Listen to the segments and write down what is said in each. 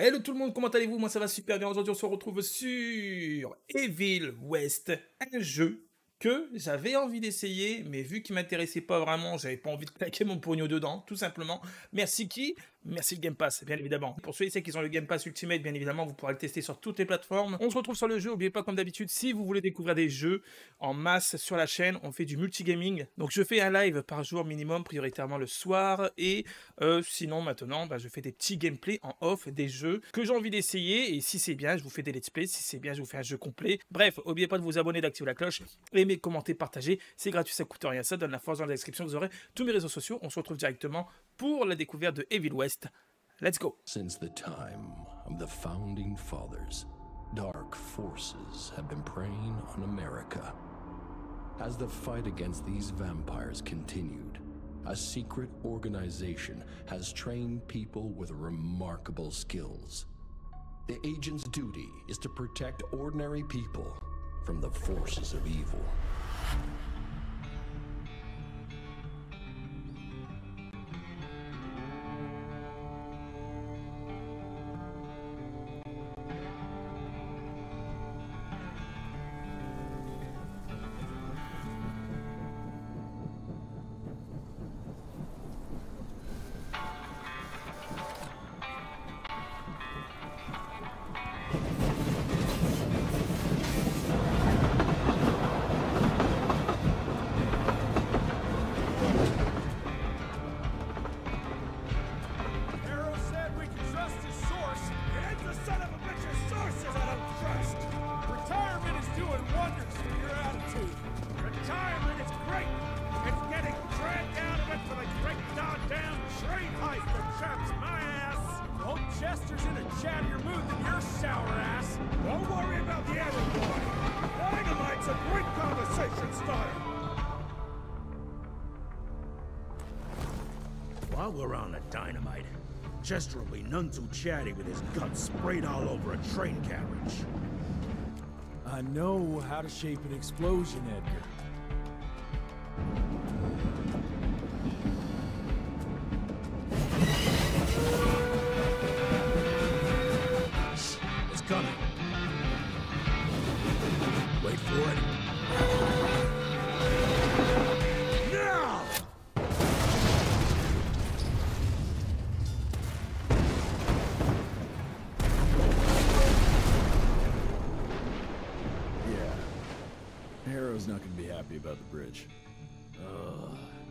Hello tout le monde, comment allez-vous? Moi ça va super bien. Aujourd'hui on se retrouve sur Evil West, un jeu que j'avais envie d'essayer, mais vu qu'il ne m'intéressait pas vraiment, j'avais pas envie de claquer mon pognon dedans, tout simplement. Merci qui? Merci le Game Pass, bien évidemment. Pour ceux et celles qui ont le Game Pass Ultimate, bien évidemment, vous pourrez le tester sur toutes les plateformes. On se retrouve sur le jeu. N'oubliez pas, comme d'habitude, si vous voulez découvrir des jeux en masse sur la chaîne, on fait du multigaming. Donc, je fais un live par jour minimum, prioritairement le soir. Et sinon, maintenant, je fais des petits gameplays en off des jeux que j'ai envie d'essayer. Et si c'est bien, je vous fais des let's play. Si c'est bien, je vous fais un jeu complet. Bref, n'oubliez pas de vous abonner, d'activer la cloche, aimer, commenter, partager. C'est gratuit, ça coûte rien. Ça donne la force dans la description. Vous aurez tous mes réseaux sociaux. On se retrouve directement pour la découverte de Evil West. Let's go. Since the time of the founding fathers, dark forces have been preying on America. As the fight against these vampires continued, a secret organization has trained people with remarkable skills. The agent's duty is to protect ordinary people from the forces of evil. While we're on the dynamite, Chester will be none too chatty with his guts sprayed all over a train carriage. I know how to shape an explosion, Edgar.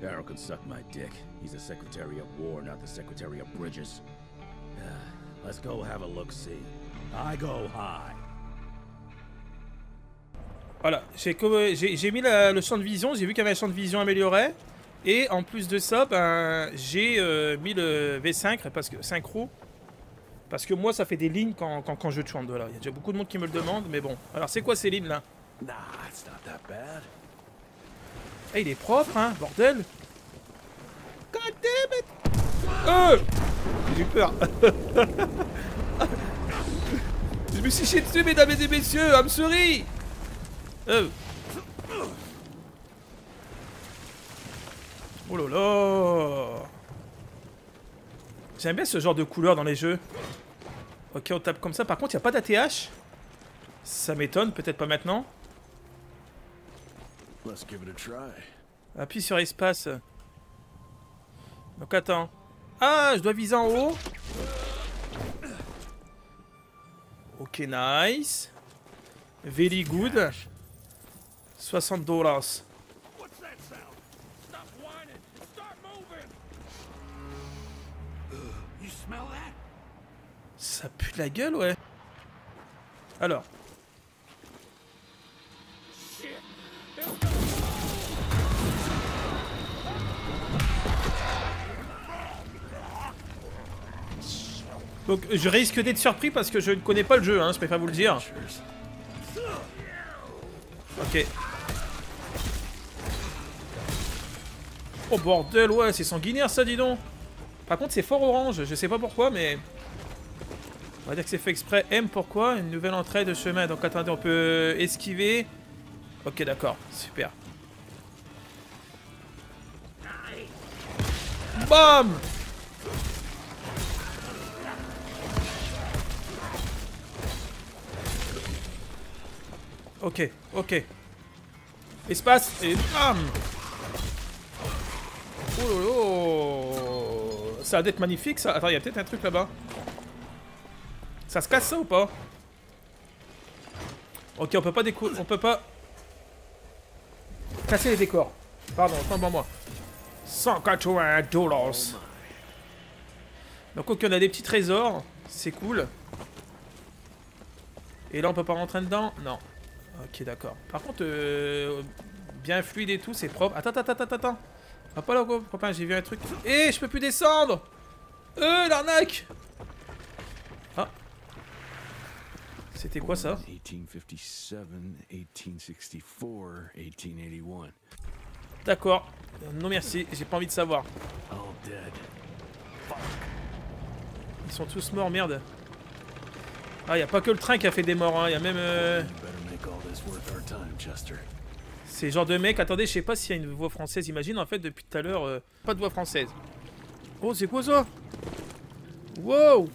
Arrow could suck my dick. He's the Secretary of War, not the Secretary of Bridges. Let's go have a look-see. I go high. Voilà, j'ai mis le champ de vision, j'ai vu qu'il y avait un champ de vision amélioré. Et en plus de ça, j'ai mis le V5, parce que synchro. Parce que moi, ça fait des lignes quand je chante. Voilà. Il y a déjà beaucoup de monde qui me le demande, mais bon. Alors, c'est quoi ces lignes-là? Nah, it's not that bad. Eh, il est propre, hein, bordel! God damn it! Oh! J'ai eu peur! Je me suis chié dessus, mesdames et messieurs! I'm sorry! Oh! Oh là là! J'aime bien ce genre de couleur dans les jeux. Ok, on tape comme ça. Par contre, il n'y a pas d'ATH? Ça m'étonne, peut-être pas maintenant. Let's give it a try. Appuie sur espace. Donc attends. Ah, je dois viser en haut. Ok, nice. Very good. 60$. Ça pue de la gueule, ouais. Alors. Donc je risque d'être surpris parce que je ne connais pas le jeu, hein, je préfère vous le dire. Ok. Oh bordel, ouais, c'est sanguinaire ça, dis donc. Par contre, c'est fort orange, je sais pas pourquoi, mais... On va dire que c'est fait exprès. M, pourquoi? Une nouvelle entrée de chemin, donc attendez, on peut esquiver. Ok, d'accord, super. Bam! Ok, ok. Espace et bam. Oh, oh, oh. Ça a d'être magnifique ça. Attends, il y a peut-être un truc là-bas. Ça se casse ça ou pas? Ok, on peut pas découvrir. On peut pas. Casser les décors. Pardon, attends, moi. 180 $. Donc, ok, on a des petits trésors. C'est cool. Et là, on peut pas rentrer dedans? Non. Ok, d'accord. Par contre, bien fluide et tout, c'est propre. Attends, attends, attends, attends. Ah, pas là, copain, j'ai vu un truc. Eh, je peux plus descendre! L'arnaque! Ah. C'était quoi ça? 1857, 1864, 1881. D'accord. Non merci, j'ai pas envie de savoir. Ils sont tous morts, merde. Ah, y a pas que le train qui a fait des morts, hein. Y a même... C'est genre de mec, attendez, je sais pas s'il y a une voix française, imagine en fait depuis tout à l'heure, pas de voix française. Oh, c'est quoi ça? Wow!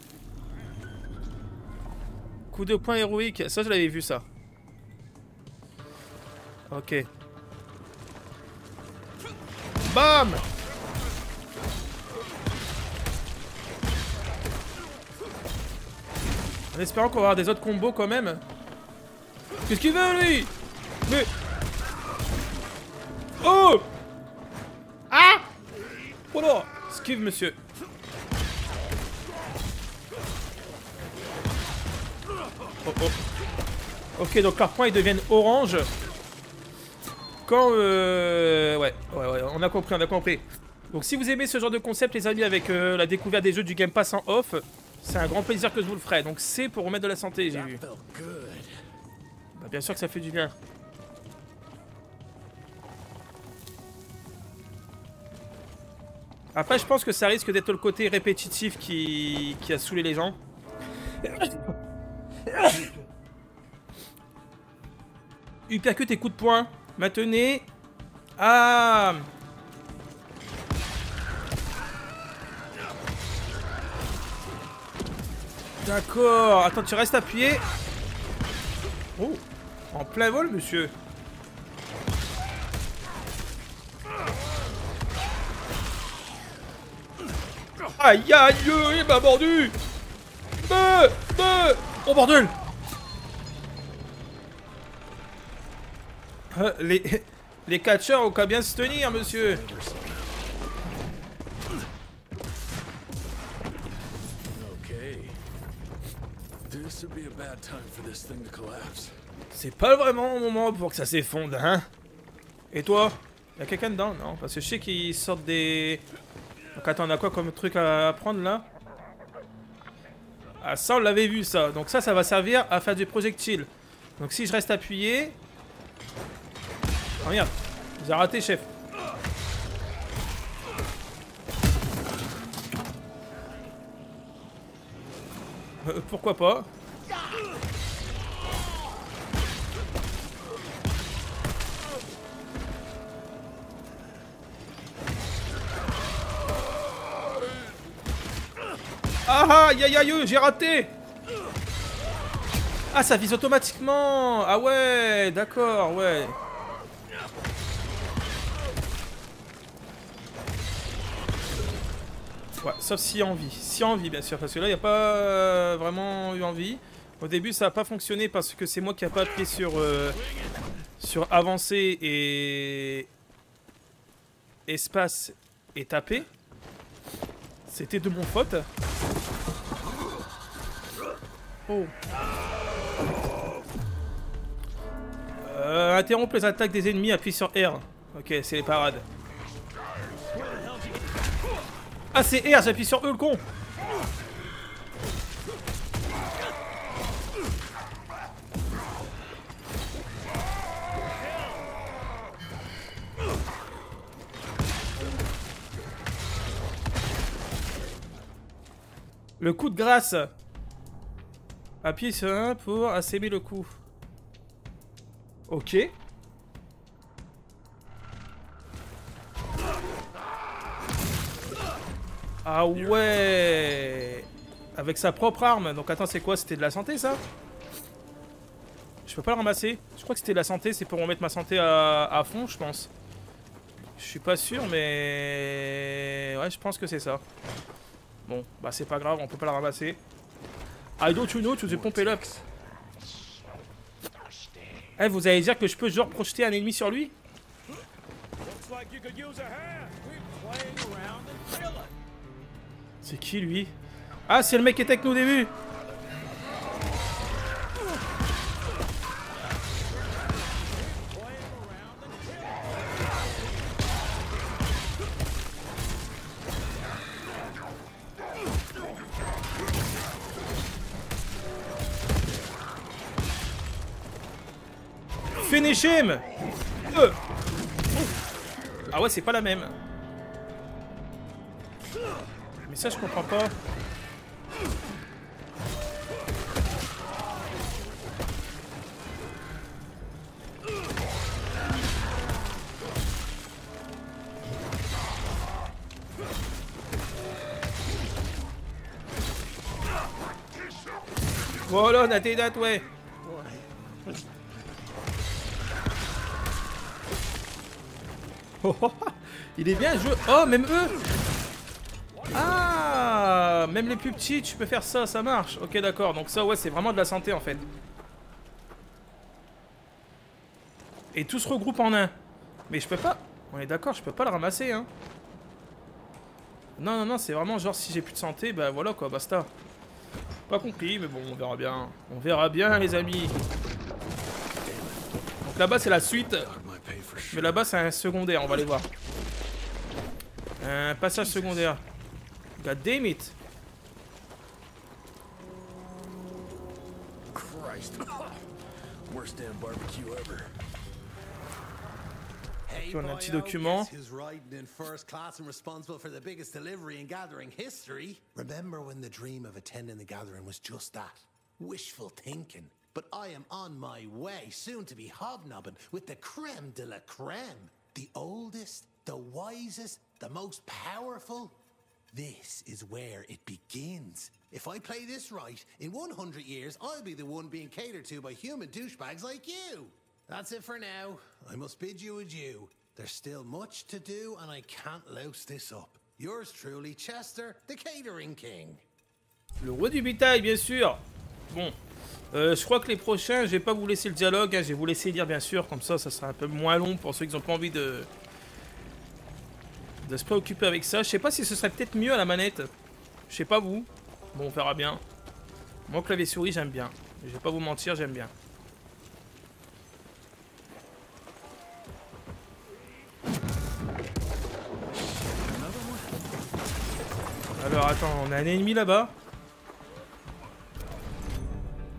Coup de poing héroïque, ça je l'avais vu ça. Ok. Bam! En espérant qu'on va avoir des autres combos quand même. Qu'est-ce qu'il veut lui? Mais... Oh! Ah! Oh non! Esquive monsieur. Oh oh. Ok, donc leurs points ils deviennent orange. Quand ouais, on a compris, Donc si vous aimez ce genre de concept les amis avec la découverte des jeux du Game Pass en off, c'est un grand plaisir que je vous le ferai. Donc c'est pour remettre de la santé, j'ai vu. Bah, bien sûr que ça fait du bien. Après je pense que ça risque d'être le côté répétitif qui a saoulé les gens. Uppercut et coup de poing. Maintenant. Ah. D'accord. Attends, tu restes appuyé. Oh. En plein vol, monsieur. Aïe, aïe, il m'a mordu. Oh bordel. Les catcheurs ont qu'à bien se tenir, monsieur. C'est pas vraiment le moment pour que ça s'effondre, hein. Et toi? Y'a quelqu'un dedans? Non, parce que je sais qu'ils sortent des... Donc attends, on a quoi comme truc à prendre là? Ah ça, on l'avait vu ça. Donc ça, ça va servir à faire des projectiles. Donc si je reste appuyé... Oh merde, j'ai raté chef. Pourquoi pas? Ah ah, aïe aïe, j'ai raté. Ah ça vise automatiquement. Ah ouais, d'accord, ouais. Ouais, sauf s'il y a envie. S'il y a envie, bien sûr, parce que là, il n'y a pas vraiment eu envie. Au début, ça n'a pas fonctionné parce que c'est moi qui n'ai pas appuyé sur, sur avancer et espace et taper. C'était de mon faute. Oh. Interrompre les attaques des ennemis, appuie sur R. Ok, c'est les parades. Ah c'est R, j'appuie sur E le con. Le coup de grâce. Appuyez sur 1 pour assaimer le coup. Ok. Ah ouais. Avec sa propre arme. Donc attends, c'est quoi? C'était de la santé ça? Je peux pas le ramasser. Je crois que c'était la santé, c'est pour remettre ma santé à fond, je pense. Je suis pas sûr, mais... ouais, je pense que c'est ça. Bon, bah c'est pas grave, on peut pas la ramasser. I don't know, tu te pompé là. Eh, vous allez dire que je peux genre projeter un ennemi sur lui? C'est qui lui? Ah, c'est le mec qui était avec nous au début. Finish him. Ah ouais, c'est pas la même. Mais ça, je comprends pas. Voilà, on a des dates, ouais. Il est bien joué. Oh, même eux. Ah, même les plus petits, tu peux faire ça, ça marche. Ok, d'accord. Donc ça, ouais, c'est vraiment de la santé, en fait. Et tout se regroupe en un. Mais je peux pas... on est d'accord, je peux pas le ramasser, hein. Non, non, non, c'est vraiment genre, si j'ai plus de santé, bah voilà, quoi, basta. Pas compris, mais bon, on verra bien. On verra bien, les amis. Donc là-bas, c'est la suite... mais là-bas, c'est un secondaire, on va aller voir. Un passage secondaire. God damn it! Okay, on a un petit document. But I am on my way, soon to be hobnobbing with the creme de la creme. The oldest, the wisest, the most powerful. This is where it begins. If I play this right, in 100 years, I'll be the one being catered to by human douchebags like you. That's it for now. I must bid you adieu. There's still much to do, and I can't louse this up. Yours truly, Chester, the Catering King. Le roi du bétail, bien sûr. Bon. Je crois que les prochains, je vais pas vous laisser le dialogue, hein, je vais vous laisser lire bien sûr, comme ça, ça sera un peu moins long pour ceux qui n'ont pas envie de se préoccuper avec ça. Je sais pas si ce serait peut-être mieux à la manette, je sais pas vous, bon on verra bien. Moi clavier souris j'aime bien, je vais pas vous mentir, j'aime bien. Alors attends, on a un ennemi là-bas.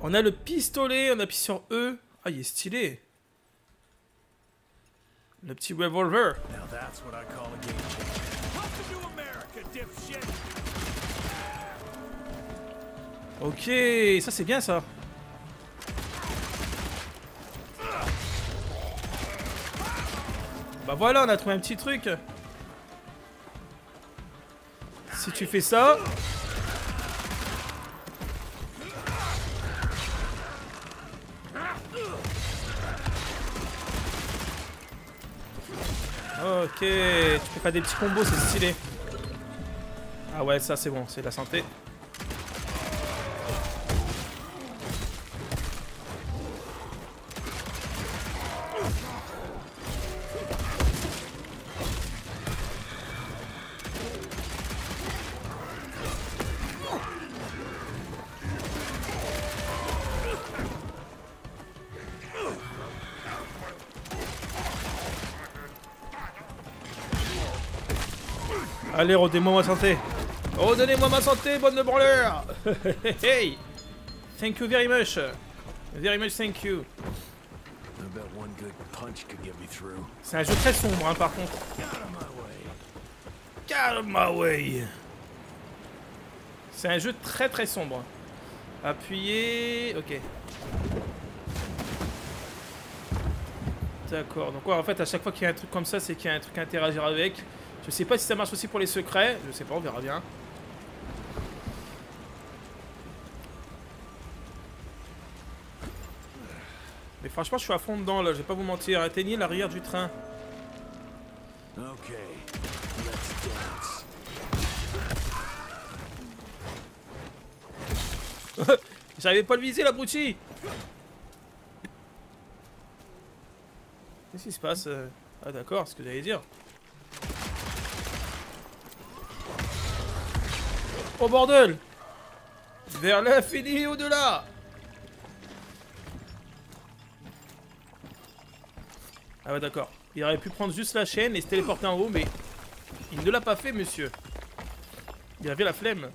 On a le pistolet, on appuie sur E. Ah, il est stylé. Le petit revolver. Ok, ça c'est bien ça. Bah voilà, on a trouvé un petit truc. Si tu fais ça... ok, tu peux faire des petits combos, c'est stylé. Ah ouais, ça c'est bon, c'est de la santé. Allez, redonnez-moi ma santé. Redonnez-moi ma santé, bonne de branleur. Hey, thank you very much. Very much thank you. C'est un jeu très sombre, hein, par contre. C'est un jeu très très sombre. Appuyez... ok. D'accord, donc ouais, en fait, à chaque fois qu'il y a un truc comme ça, c'est qu'il y a un truc à interagir avec. Je sais pas si ça marche aussi pour les secrets, je sais pas, on verra bien. Mais franchement, je suis à fond dedans là, je vais pas vous mentir. Atteignez l'arrière du train. Ok. J'arrivais pas à le viser, l'abruti. Qu'est-ce qui se passe? Ah d'accord, ce que j'allais dire. Oh bordel! Vers l'infini et au-delà! Ah bah d'accord. Il aurait pu prendre juste la chaîne et se téléporter en haut, mais il ne l'a pas fait, monsieur. Il avait la flemme.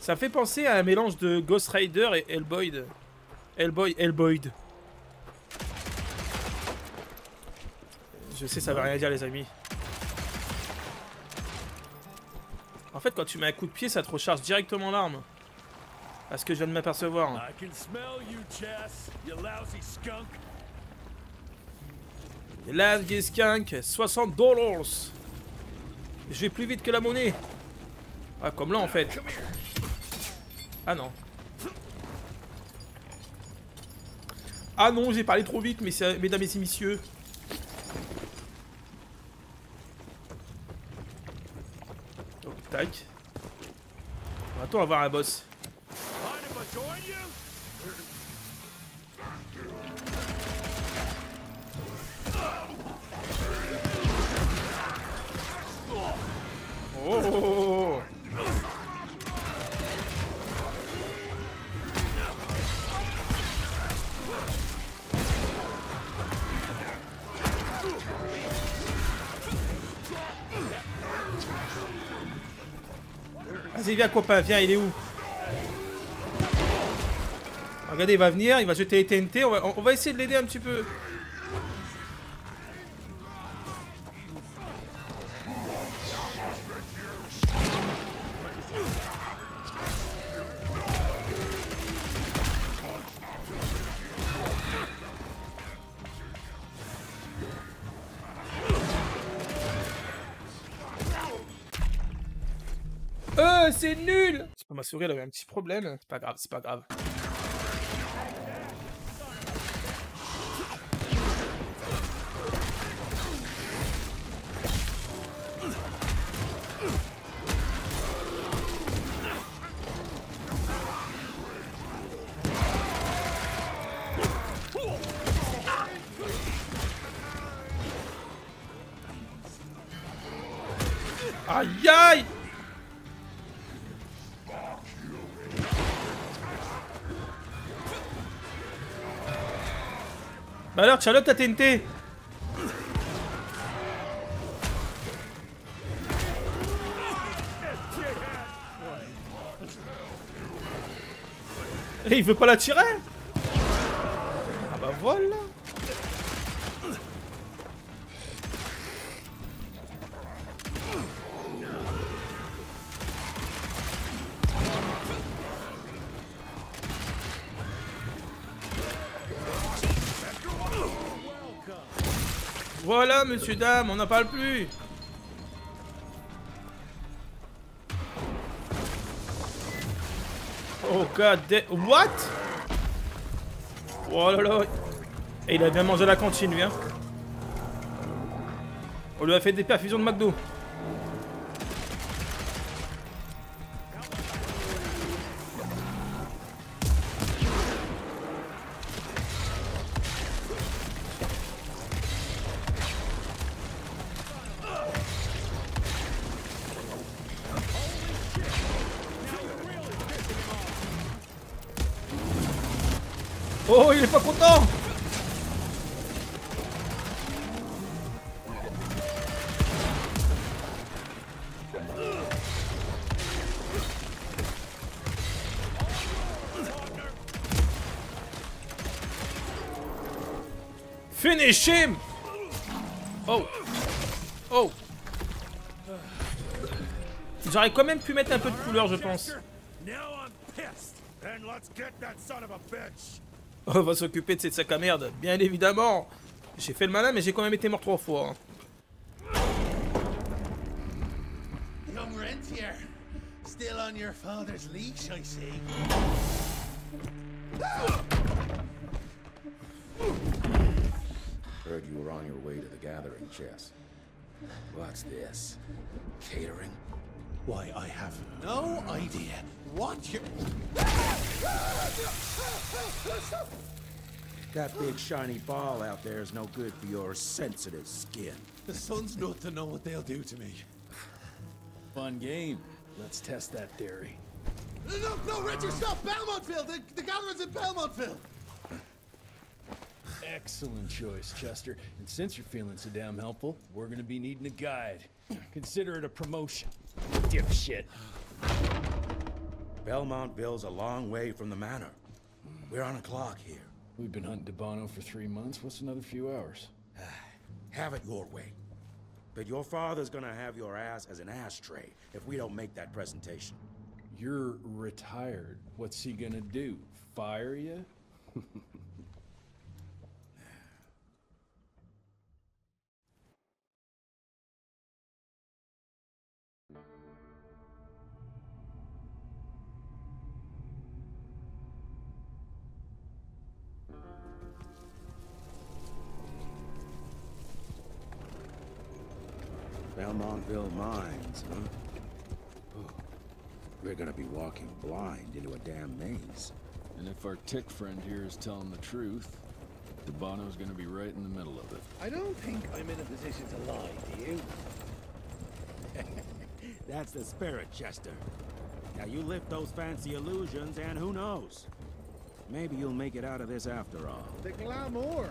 Ça fait penser à un mélange de Ghost Rider et Hellboy. Hellboy. Je sais, ça veut rien dire, les amis. En fait, quand tu mets un coup de pied, ça te recharge directement l'arme. À ce que je viens de m'apercevoir. Hein. Lasky Skunk, 60$. Je vais plus vite que la monnaie. Ah, comme là en fait. Ah non. Ah non, j'ai parlé trop vite, mesdames et messieurs. Donc, tac. Va-t-on avoir un boss? Oh. Vas-y, viens copain, viens, il est où? Regardez, il va venir, il va jeter les TNT, on va essayer de l'aider un petit peu. C'est nul! C'est pas ma souris, elle avait un petit problème. C'est pas grave, c'est pas grave. Aïe aïe! Alors, Charlotte, t'as TNT. Et il veut pas la tirer. Ah bah voilà. Voilà, monsieur, dame, on n'en parle plus. Oh god, what? Oh là là. Et il a bien mangé la cantine, lui, hein. On lui a fait des perfusions de McDo. Oh, il est pas content. Finish him. Oh. Oh. J'aurais quand même pu mettre un peu de couleur, je pense. On va s'occuper de cette sac à merde, bien évidemment. J'ai fait le malin, mais j'ai quand même été mort 3 fois. Hein. gathering chess. What's this? Catering? Why, I have no idea what you... That big shiny ball out there is no good for your sensitive skin. The sun's not to know what they'll do to me. Fun game. Let's test that theory. No, no, Richard, stop! Belmontville! The gathering's in Belmontville! Excellent choice, Chester. And since you're feeling so damn helpful, we're gonna be needing a guide. Consider it a promotion. Dipshit. Belmontville's a long way from the manor. We're on a clock here. We've been hunting DeBono for 3 months. What's another few hours? Have it your way. But your father's gonna have your ass as an ashtray if we don't make that presentation. You're retired. What's he gonna do? Fire you? Belmontville mines, huh? Oh, we're gonna be walking blind into a damn maze. And if our tick friend here is telling the truth, DeBono's gonna be right in the middle of it. I don't think I'm in a position to lie, do you? That's the spirit, Chester. Now you lift those fancy illusions and who knows? Maybe you'll make it out of this after all. The glamour!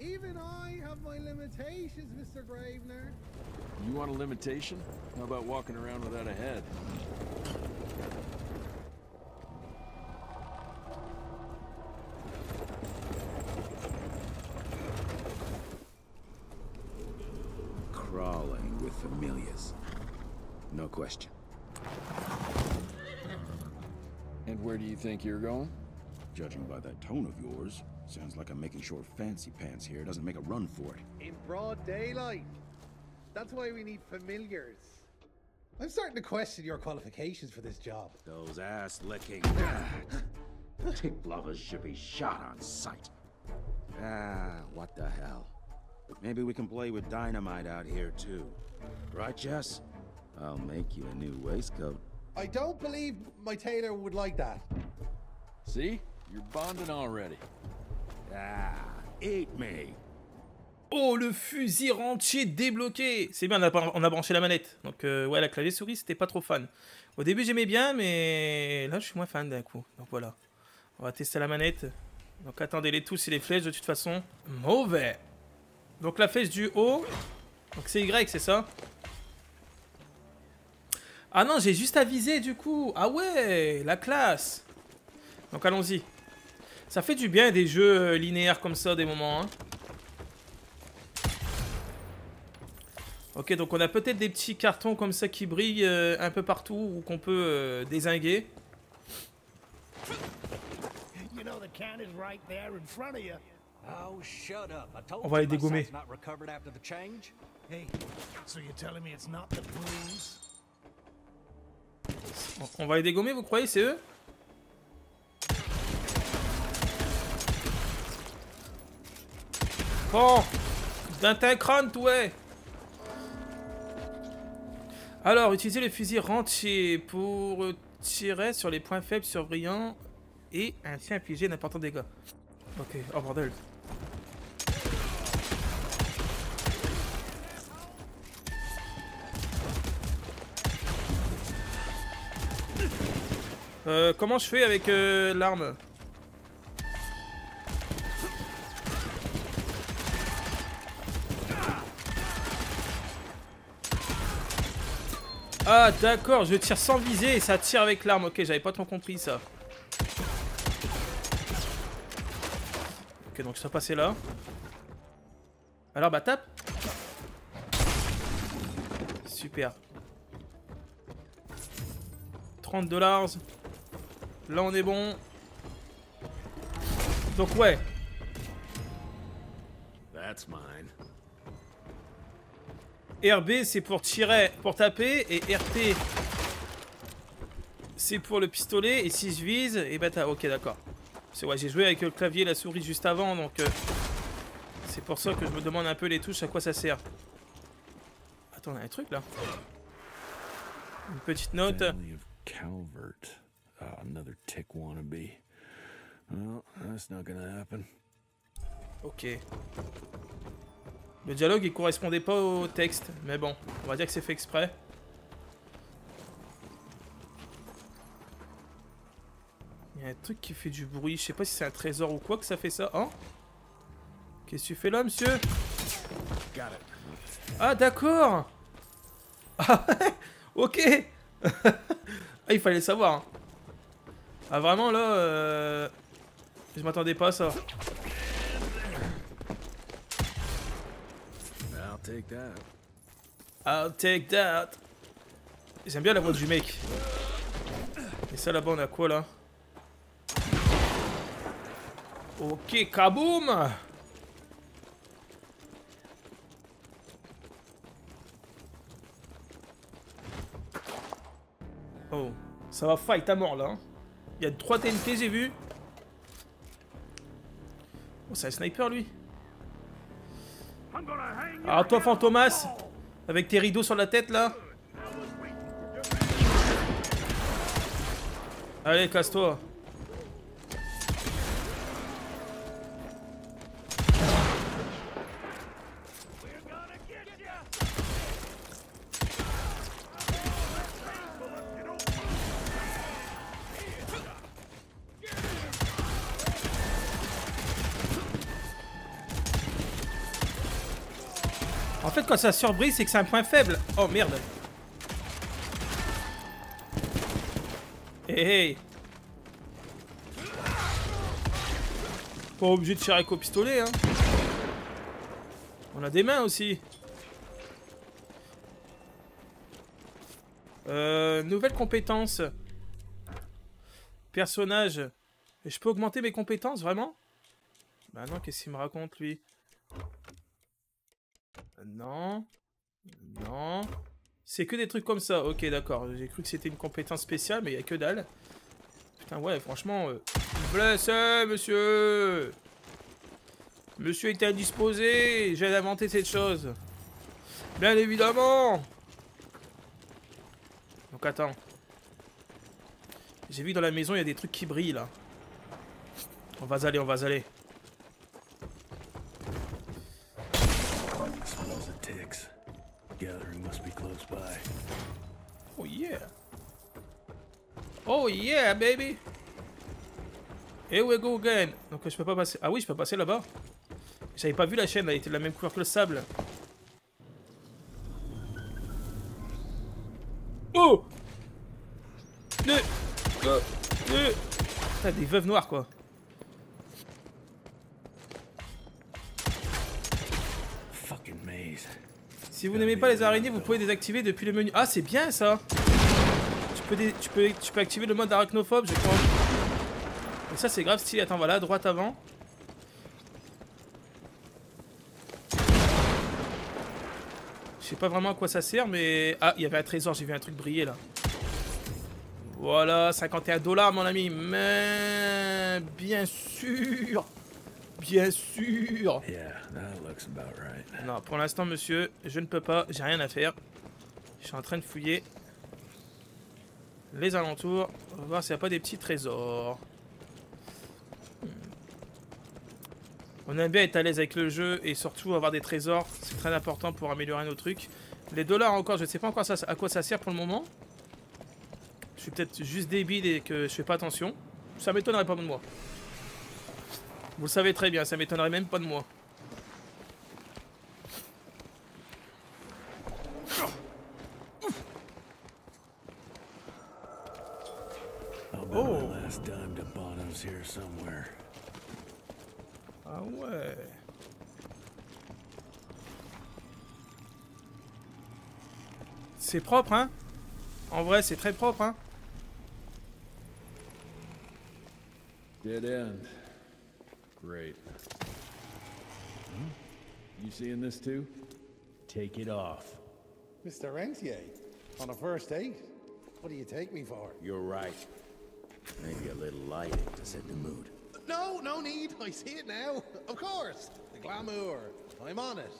Even I have my limitations, Mr. Gravener. You want a limitation? How about walking around without a head? Crawling with familiars. No question. And where do you think you're going? Judging by that tone of yours, sounds like I'm making sure Fancy Pants here doesn't make a run for it. In broad daylight. That's why we need familiars. I'm starting to question your qualifications for this job. Those ass-licking... tick lovers should be shot on sight. Ah, what the hell. Maybe we can play with dynamite out here, too. Right, Jess? I'll make you a new waistcoat. I don't believe my tailor would like that. See? You're bonding already. Ah, eat me. Oh, le fusil rentier débloqué. C'est bien, on a branché la manette. Donc, ouais, la clavier souris, c'était pas trop fan. Au début, j'aimais bien, mais là, je suis moins fan d'un coup. Donc, voilà. On va tester la manette. Donc, attendez-les tous et les flèches, de toute façon. Mauvais. Donc, la flèche du haut. Donc, c'est Y, c'est ça? Ah non, j'ai juste à viser, du coup. Ah ouais, la classe. Donc, allons-y. Ça fait du bien des jeux linéaires comme ça, des moments. Hein. Ok, donc on a peut-être des petits cartons comme ça qui brillent un peu partout ou qu'on peut dézinguer. On va les dégommer. On va les dégommer, vous croyez, c'est eux? Bon, d'un crâne, ouais. Alors, utilisez le fusil rentier pour tirer sur les points faibles surbrillants et ainsi infliger d'importants dégâts. Ok, oh bordel. Comment je fais avec l'arme? Ah d'accord, je tire sans viser et ça tire avec l'arme. Ok, j'avais pas trop compris ça. Ok, donc ça passait là. Alors bah tape. Super. $30. Là on est bon. Donc ouais. That's mine. RB c'est pour tirer, pour taper, et RT c'est pour le pistolet, et si je vise, et bah t'as... Ok d'accord. C'est ouais, j'ai joué avec le clavier et la souris juste avant, donc C'est pour ça que je me demande un peu les touches, à quoi ça sert. Attends, on a un truc là. Une petite note. Ok. Le dialogue il correspondait pas au texte, mais bon, on va dire que c'est fait exprès. Il y a un truc qui fait du bruit, je sais pas si c'est un trésor ou quoi que ça fait ça, hein? Qu'est-ce que tu fais là, monsieur? Ah d'accord. Ah ouais. Ok. Ah il fallait le savoir hein. Ah vraiment là je m'attendais pas à ça. I'll take that. I'll take that. J'aime bien la voix du mec. Et ça là-bas on a quoi là? Ok, kaboum. Oh, ça va fight à mort là. Il y a 3 TNT, j'ai vu. Oh, c'est un sniper lui. Alors toi Fantomas, avec tes rideaux sur la tête là. Allez, casse-toi. En fait, quand ça surbrise, c'est que c'est un point faible. Oh merde. Hey, hey. Pas obligé de tirer avec au pistolet, hein. On a des mains aussi. Nouvelle compétence. Personnage. Et je peux augmenter mes compétences, vraiment? Bah non, qu'est-ce qu'il me raconte, lui? Non, non, c'est que des trucs comme ça. Ok, d'accord, j'ai cru que c'était une compétence spéciale, mais il n'y a que dalle. Putain, ouais, franchement, blessé, monsieur. Monsieur était indisposé, j'ai inventé cette chose. Bien évidemment. Donc attends. J'ai vu que dans la maison, il y a des trucs qui brillent, là. On va aller, on va aller. Oh yeah! Oh yeah, baby! Here we go again! Donc je peux pas passer. Ah oui, je peux passer là-bas. J'avais pas vu la chaîne, elle était de la même couleur que le sable. Oh! Putain, des veuves noires quoi. Fucking maze. Si vous n'aimez pas les araignées, vous pouvez désactiver depuis le menu. Ah, c'est bien ça. Tu peux activer le mode arachnophobe, je crois. Et ça, c'est grave stylé. Attends, voilà, droite avant. Je sais pas vraiment à quoi ça sert, mais... Ah, il y avait un trésor, j'ai vu un truc briller là. Voilà, 51 $, mon ami. Mais... bien sûr. Bien sûr! Non, pour l'instant, monsieur, je ne peux pas, j'ai rien à faire. Je suis en train de fouiller les alentours. On va voir s'il n'y a pas des petits trésors. On aime bien être à l'aise avec le jeu et surtout avoir des trésors. C'est très important pour améliorer nos trucs. Les dollars, encore, je ne sais pas encore à quoi ça sert pour le moment. Je suis peut-être juste débile et que je fais pas attention. Ça m'étonnerait pas de moi. Vous le savez très bien, ça m'étonnerait même pas de moi. Oh. Ah ouais. C'est propre, hein? En vrai, c'est très propre, hein? Dead end. Great. You seeing this too? Take it off. Mr. Rentier, on a first date? What do you take me for? You're right. Maybe a little light to set the mood. No, no need. I see it now. Of course. The glamour. I'm on it.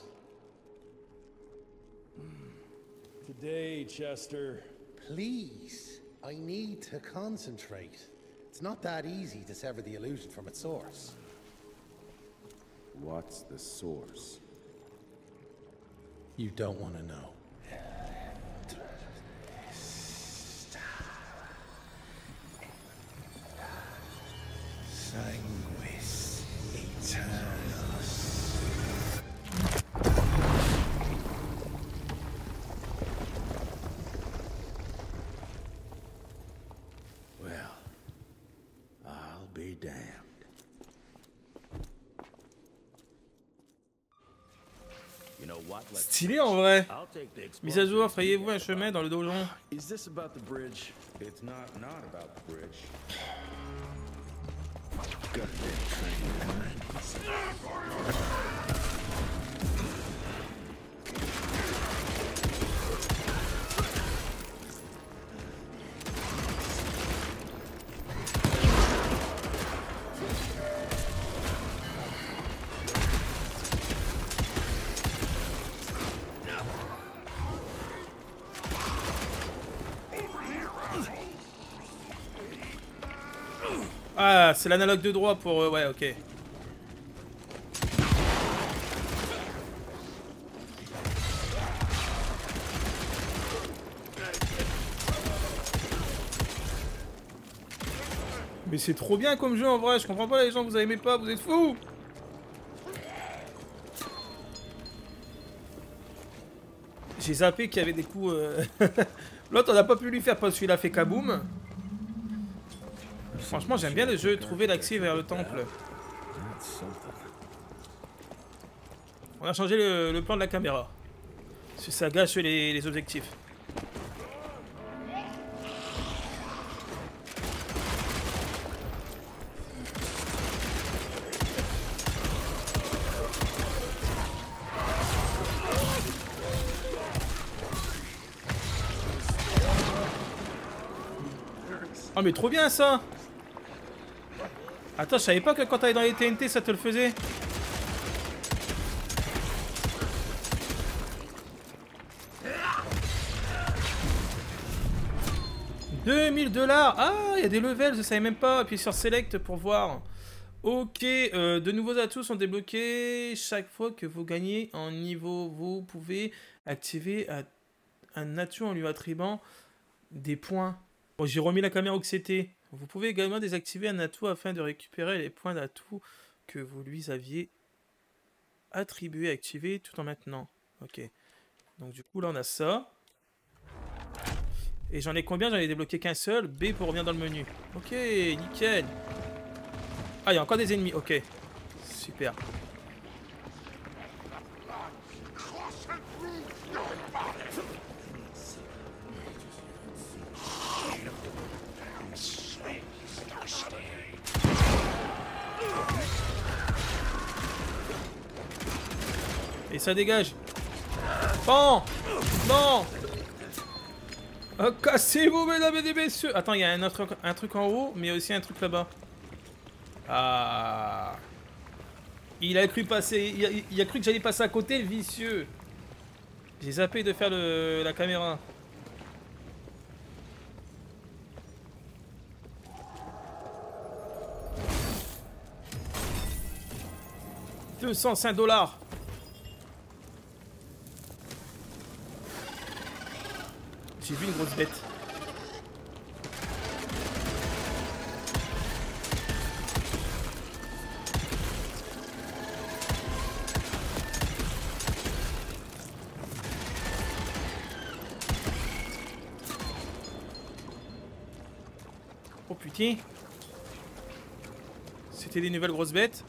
Today, Chester. Please. I need to concentrate. It's not that easy to sever the illusion from its source. What's the source? You don't want to know. Sanguis Eternus. Well, I'll be damned. Stylé en vrai. Mise à jour, frayez-vous un chemin dans le donjon. Is this about the bridge? It's not about the bridge. Ah, c'est l'analogue de droit pour ouais, ok. Mais c'est trop bien comme jeu en vrai, je comprends pas les gens, vous aimez pas, vous êtes fous. J'ai zappé qu'il y avait des coups... L'autre on n'a pas pu lui faire parce qu'il a fait kaboum. Franchement, j'aime bien le jeu, trouver l'accès vers le temple. On a changé le plan de la caméra. Parce que ça gâche les objectifs. Oh mais trop bien ça! Attends, je savais pas que quand t'allais dans les TNT, ça te le faisait. $2000. Ah, il y a des levels, je savais même pas. Appuyez sur Select pour voir. Ok, de nouveaux atouts sont débloqués. Chaque fois que vous gagnez en niveau, vous pouvez activer un atout en lui attribuant des points. Bon, j'ai remis la caméra où c'était. Vous pouvez également désactiver un atout afin de récupérer les points d'atout que vous lui aviez attribué, activé tout en maintenant. Ok. Donc du coup là on a ça. Et j'en ai combien? J'en ai débloqué qu'un seul. B pour revenir dans le menu. Ok, nickel. Ah, il y a encore des ennemis. Ok. Super. Et ça dégage. Bon. Non. Oh, cassez-vous, mesdames et messieurs. Attends, il y a un truc en haut, mais aussi un truc là-bas. Ah. Il a cru que j'allais passer à côté, le vicieux. J'ai zappé de faire la caméra. $205. J'ai vu une grosse bête. Oh putain. C'était des nouvelles grosses bêtes.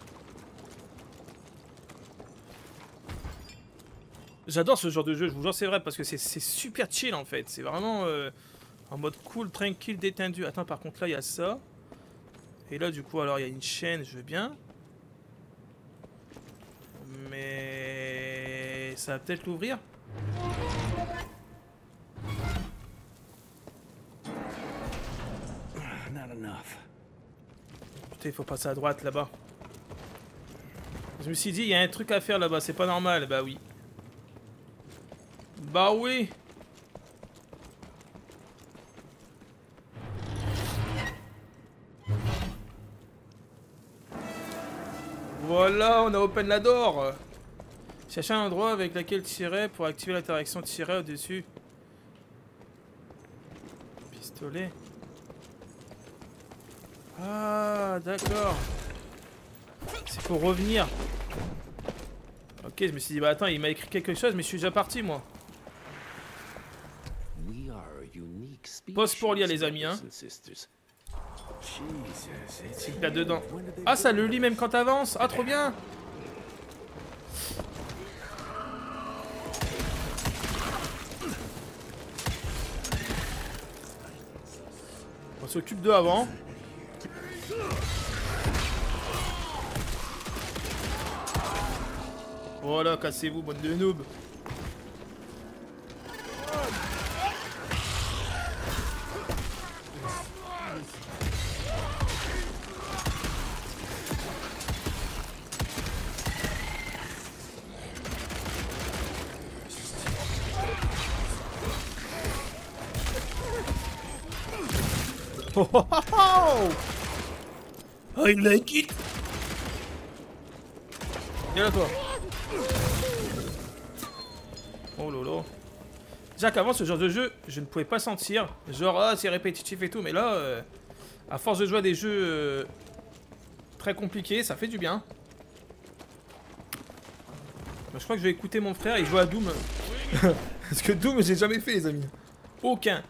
J'adore ce genre de jeu, je vous jure, c'est vrai, parce que c'est super chill en fait. C'est vraiment en mode cool, tranquille, détendu. Attends, par contre, là, il y a ça. Et là, du coup, alors, il y a une chaîne, je veux bien. Mais... ça va peut-être l'ouvrir. écoutez, faut passer à droite là-bas. Je me suis dit, il y a un truc à faire là-bas, c'est pas normal. Bah oui. Bah oui. Voilà, on a open la door. Cherchez un endroit avec lequel tirer pour activer l'interaction tirer au-dessus. Pistolet. Ah, d'accord. C'est pour revenir. Ok, je me suis dit, bah attends, il m'a écrit quelque chose, mais je suis déjà parti, moi. Pause pour lire, les amis, hein. C'est là-dedans. Ah, ça le lit même quand t'avances. Ah, trop bien. On s'occupe d'eux avant. Voilà, cassez-vous, bande de noobs. Oh, oh, oh. I like it. Viens là, toi. Oh lolo. Déjà qu'avant ce genre de jeu, je ne pouvais pas sentir. Genre, ah, c'est répétitif et tout, mais là, à force de jouer à des jeux très compliqués, ça fait du bien. Bah, je crois que je vais écouter mon frère, il joue à Doom. Parce que Doom, j'ai jamais fait, les amis. Aucun.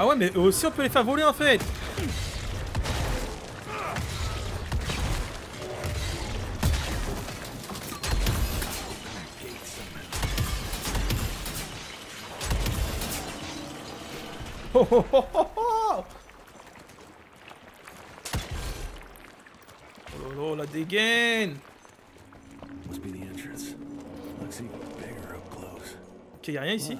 Ah ouais, mais eux aussi on peut les faire voler en fait. Oh, oh, oh, oh, oh, oh la dégaine. Ok, y'a rien ici.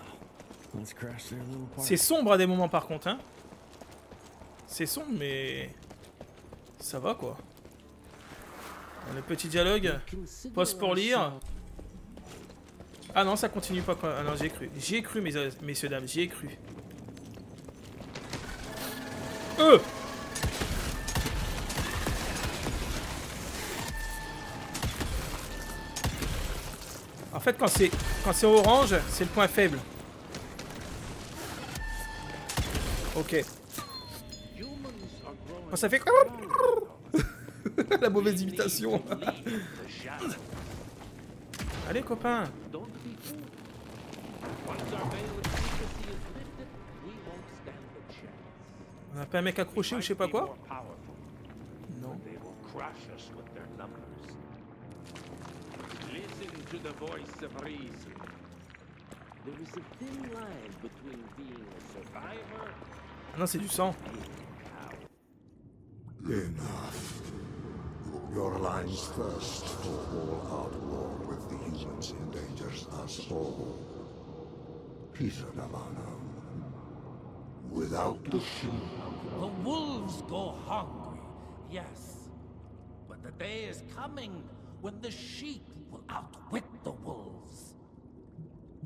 C'est sombre à des moments par contre, hein. C'est sombre mais... ça va quoi. Le petit dialogue. Pause pour lire. Ah non, ça continue pas quoi. Ah non, j'ai cru. J'ai cru, messieurs, dames, j'ai cru. En fait, quand c'est orange, c'est le point faible. Ok. Oh, ça fait... La mauvaise imitation. Allez, copain. On a pas un mec accroché ou je sais pas quoi? Non. Ah non, c'est du sang.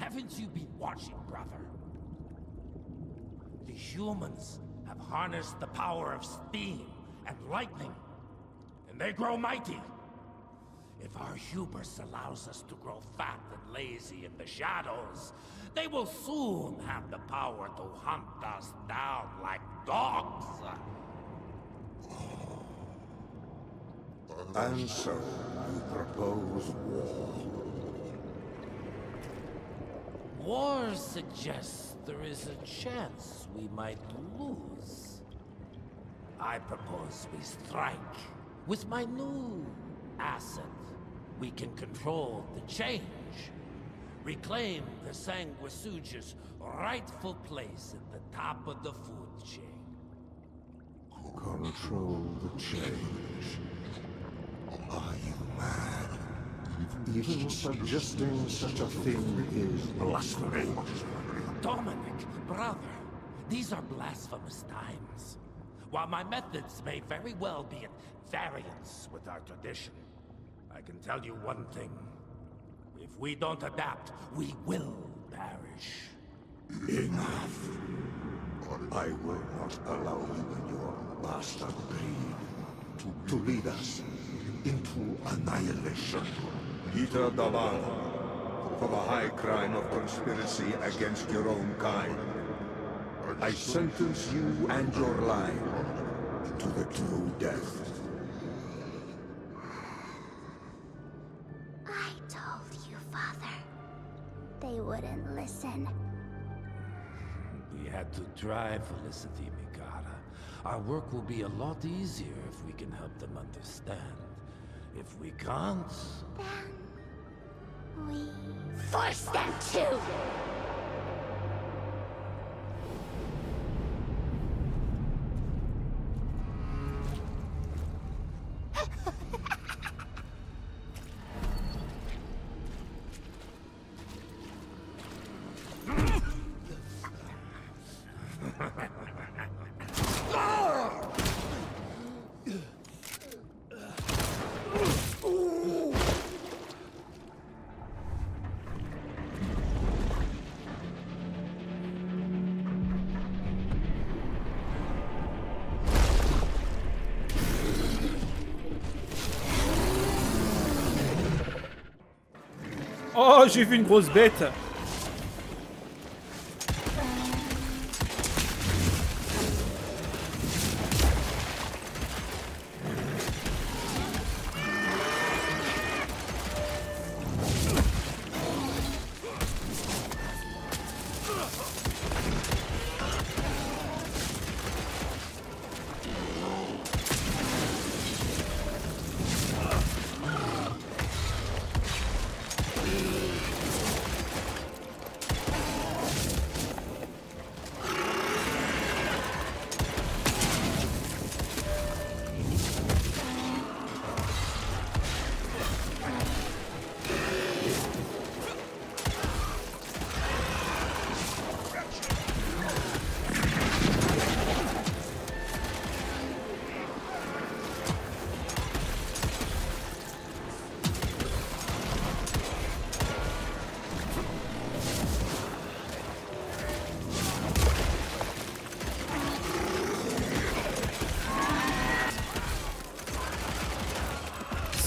Haven't you been watching, brother? The humans have harnessed the power of steam and lightning, and they grow mighty. If our hubris allows us to grow fat and lazy in the shadows, they will soon have the power to hunt us down like dogs. And so you propose war. War suggests there is a chance we might lose. I propose we strike. With my new asset, we can control the change. Reclaim the Sanguisuja's rightful place at the top of the food chain. Control the change. Are you mad? Even suggesting such a thing is blasphemy. Dominic, brother, these are blasphemous times. While my methods may very well be at variance with our tradition, I can tell you one thing. If we don't adapt, we will perish. Enough! I will not allow you and your bastard breed to lead us into annihilation. Peter Davana, for the high crime of conspiracy against your own kind, I sentence you and your line to the true death. They wouldn't listen. We had to try, Felicity Mikara. Our work will be a lot easier if we can help them understand. If we can't... then... we... force them to! Oh, j'ai vu une grosse bête.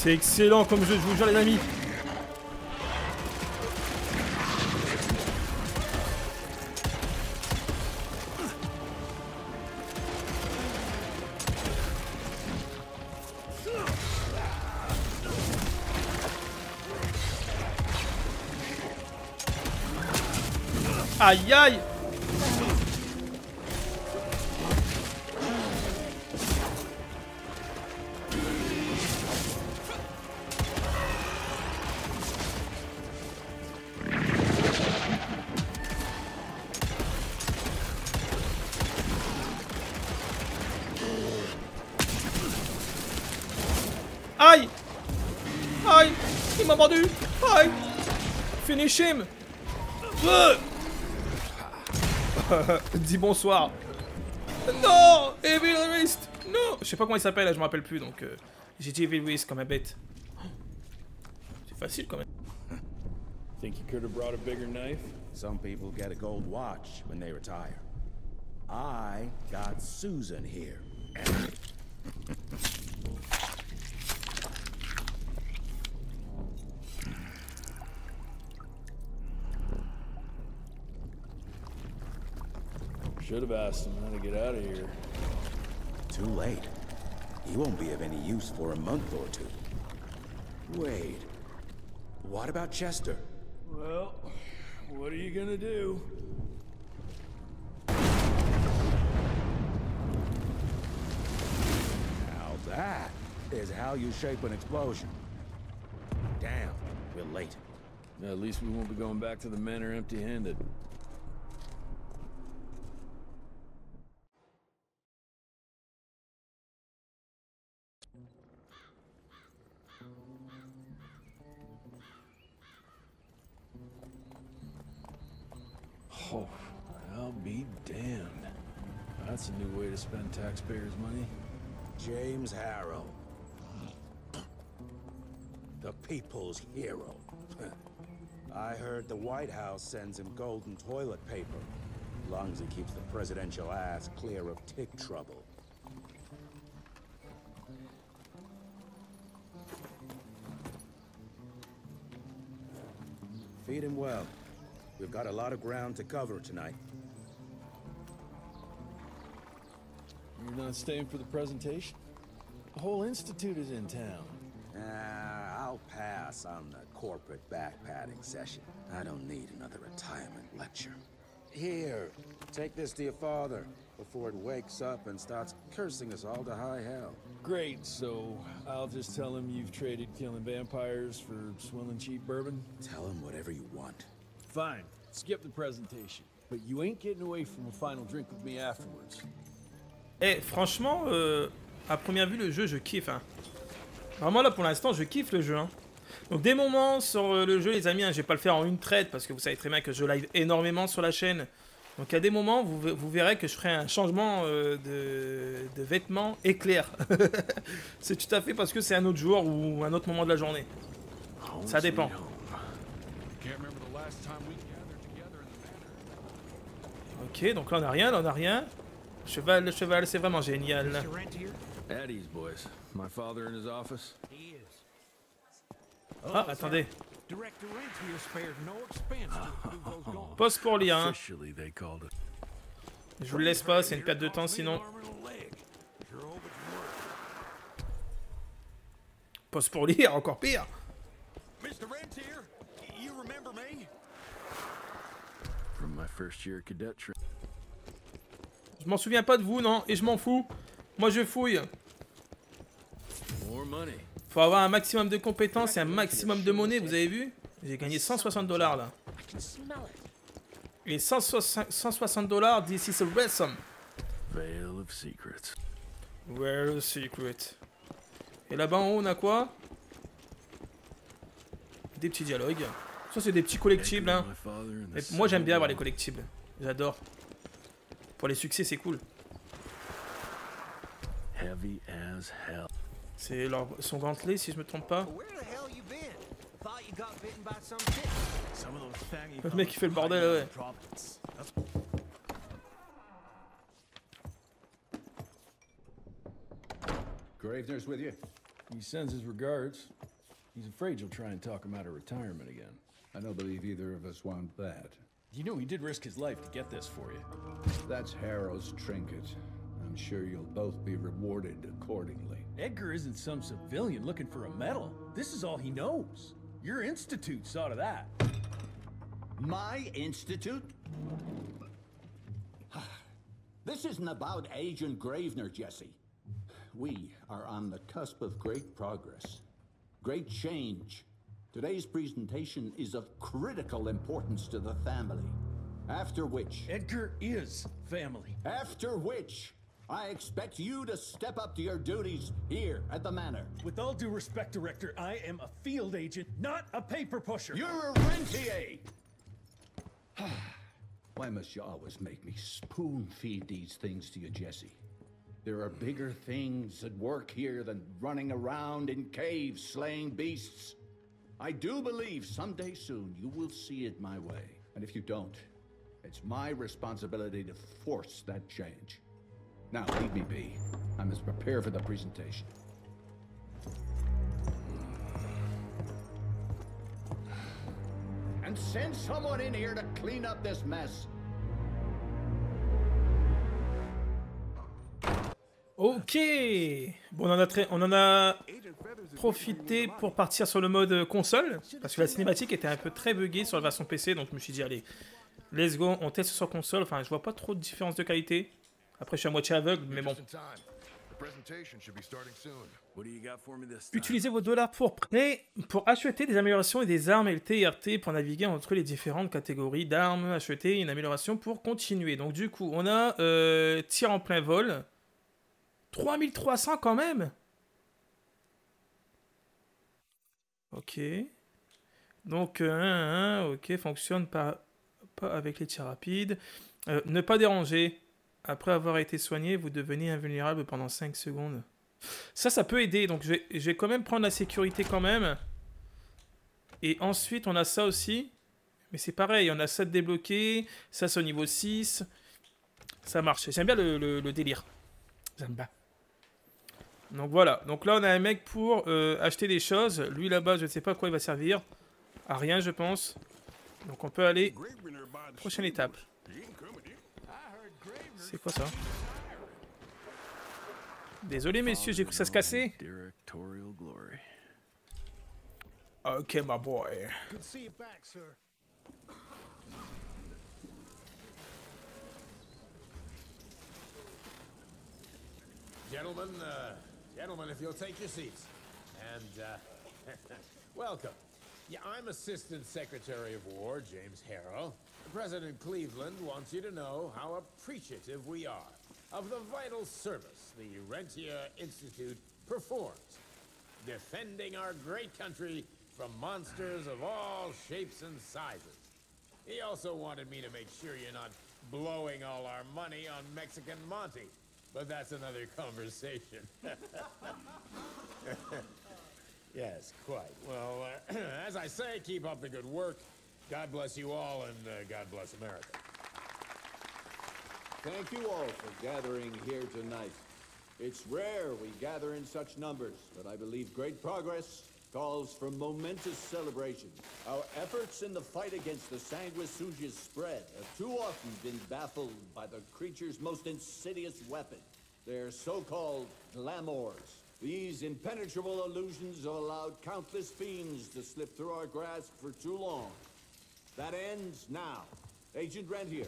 C'est excellent comme jeu, je vous jure les amis. Aïe aïe. Hi! Finish him! Dis bonsoir! Non! Evil West! Non! Je sais pas comment il s'appelle, là, je me rappelle plus, donc j'ai dit Evil West comme un bête. C'est facile quand même. Think you could have brought a bigger knife? Some people get a gold watch when they retire. I got Susan here. Should have asked him how to get out of here. Too late. You won't be of any use for a month or two. Wait, what about Chester? Well, what are you gonna do? Now that is how you shape an explosion. Damn, we're late. Now, at least we won't be going back to the manor empty-handed. Oh, I'll be damned. That's a new way to spend taxpayers' money. James Harrell. The people's hero. I heard the White House sends him golden toilet paper. As long as he keeps the presidential ass clear of tick trouble. Feed him well. We've got a lot of ground to cover tonight. You're not staying for the presentation? The whole institute is in town. I'll pass on the corporate back-patting session. I don't need another retirement lecture. Here, take this to your father before it wakes up and starts cursing us all to high hell. Great, so I'll just tell him you've traded killing vampires for swilling cheap bourbon? Tell him whatever you want. Fine, skip the presentation, but you ain't getting away from a final drink with me afterwards. Eh, franchement, à première vue, le jeu, je kiffe, hein. Vraiment là pour l'instant je kiffe le jeu hein. Donc des moments sur le jeu les amis hein, je vais pas le faire en une traite parce que vous savez très bien que je live énormément sur la chaîne. Donc à des moments vous verrez que je ferai un changement de vêtements éclair. C'est tout à fait parce que c'est un autre jour ou un autre moment de la journée. Ça dépend. Ok donc là on a rien, là on a rien. Le cheval c'est vraiment génial. Eddie's boys. My father in his office. He is. Ah, attendez. Pause pour lire. Hein. Je vous laisse pas, c'est une perte de temps sinon. Pause pour lire, encore pire. Je m'en souviens pas de vous, non? Et je m'en fous. Moi je fouille. Faut avoir un maximum de compétences et un maximum de monnaie, vous avez vu? J'ai gagné 160$ là. Et 160$ this is a red sum. Veil of Secrets. Veil of Secrets. Et là-bas en haut on a quoi? Des petits dialogues. Ça c'est des petits collectibles hein. Et moi j'aime bien avoir les collectibles. J'adore. Pour les succès c'est cool. C'est son gantelet si je me trompe pas. Le mec qui fait le bordel ouais. Gravener's with you. He sends his regards. He's afraid you'll try and talk him out of retirement again. I don't believe either of us want that. You know he did risk his life to get this for you. That's Harrow's trinket. I'm sure you'll both be rewarded accordingly. Edgar isn't some civilian looking for a medal. This is all he knows. Your institute saw to that. My institute? This isn't about Agent Gravener, Jesse. We are on the cusp of great progress. Great change. Today's presentation is of critical importance to the family. After which... Edgar is family. After which... I expect you to step up to your duties here at the manor. With all due respect, Director, I am a field agent, not a paper pusher. You're a rentier! Why must you always make me spoon feed these things to you, Jesse? There are bigger things at work here than running around in caves slaying beasts. I do believe someday soon you will see it my way. And if you don't, it's my responsibility to force that change. Now, leave me be. I must prepare for the presentation. And send someone in here to clean up this mess. Ok, bon, on en a profité pour partir sur le mode console, parce que la cinématique était un peu très buggée sur la version PC, donc je me suis dit, allez, let's go, on teste sur console. Enfin, je vois pas trop de différence de qualité. Après, je suis à moitié aveugle, mais bon. Utilisez vos dollars pour acheter des améliorations et des armes et le TRT pour naviguer entre les différentes catégories d'armes, acheter une amélioration pour continuer. Donc du coup, on a tir en plein vol, 3300 quand même. Ok. Donc, ok, fonctionne pas avec les tirs rapides. Ne pas déranger. Après avoir été soigné, vous devenez invulnérable pendant 5 secondes. Ça, ça peut aider. Donc, je vais quand même prendre la sécurité quand même. Et ensuite, on a ça aussi. Mais c'est pareil, on a ça de débloqué. Ça, c'est au niveau 6. Ça marche. J'aime bien le délire. J'aime bien. Donc, voilà. Donc là, on a un mec pour acheter des choses. Lui, là-bas, je ne sais pas à quoi il va servir. À rien, je pense. Donc, on peut aller... Prochaine étape. C'est quoi ça? Désolé messieurs, j'ai cru que ça se cassait. Ok my boy. Gentlemen, if you'll take your seats. And welcome. Yeah, I'm Assistant Secretary of War, James Harrell. President Cleveland wants you to know how appreciative we are of the vital service the Urentia Institute performs, defending our great country from monsters of all shapes and sizes. He also wanted me to make sure you're not blowing all our money on Mexican Monty, but that's another conversation. Yes, quite. Well, as I say, keep up the good work. God bless you all, and God bless America. Thank you all for gathering here tonight. It's rare we gather in such numbers, but I believe great progress calls for momentous celebration. Our efforts in the fight against the sanguisuga's spread have too often been baffled by the creature's most insidious weapon, their so-called glamours. These impenetrable illusions have allowed countless fiends to slip through our grasp for too long. That ends now. Agent Rentier,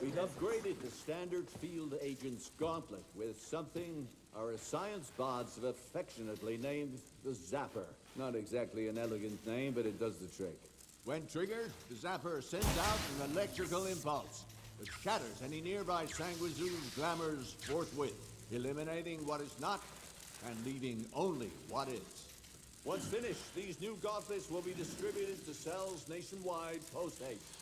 we've upgraded the standard field agent's gauntlet with something our science bots have affectionately named the Zapper. Not exactly an elegant name, but it does the trick. When triggered, the Zapper sends out an electrical impulse that shatters any nearby Sanguisuga's glamours forthwith, eliminating what is not and leaving only what is. Once finished, these new gauntlets will be distributed to cells nationwide post-haste,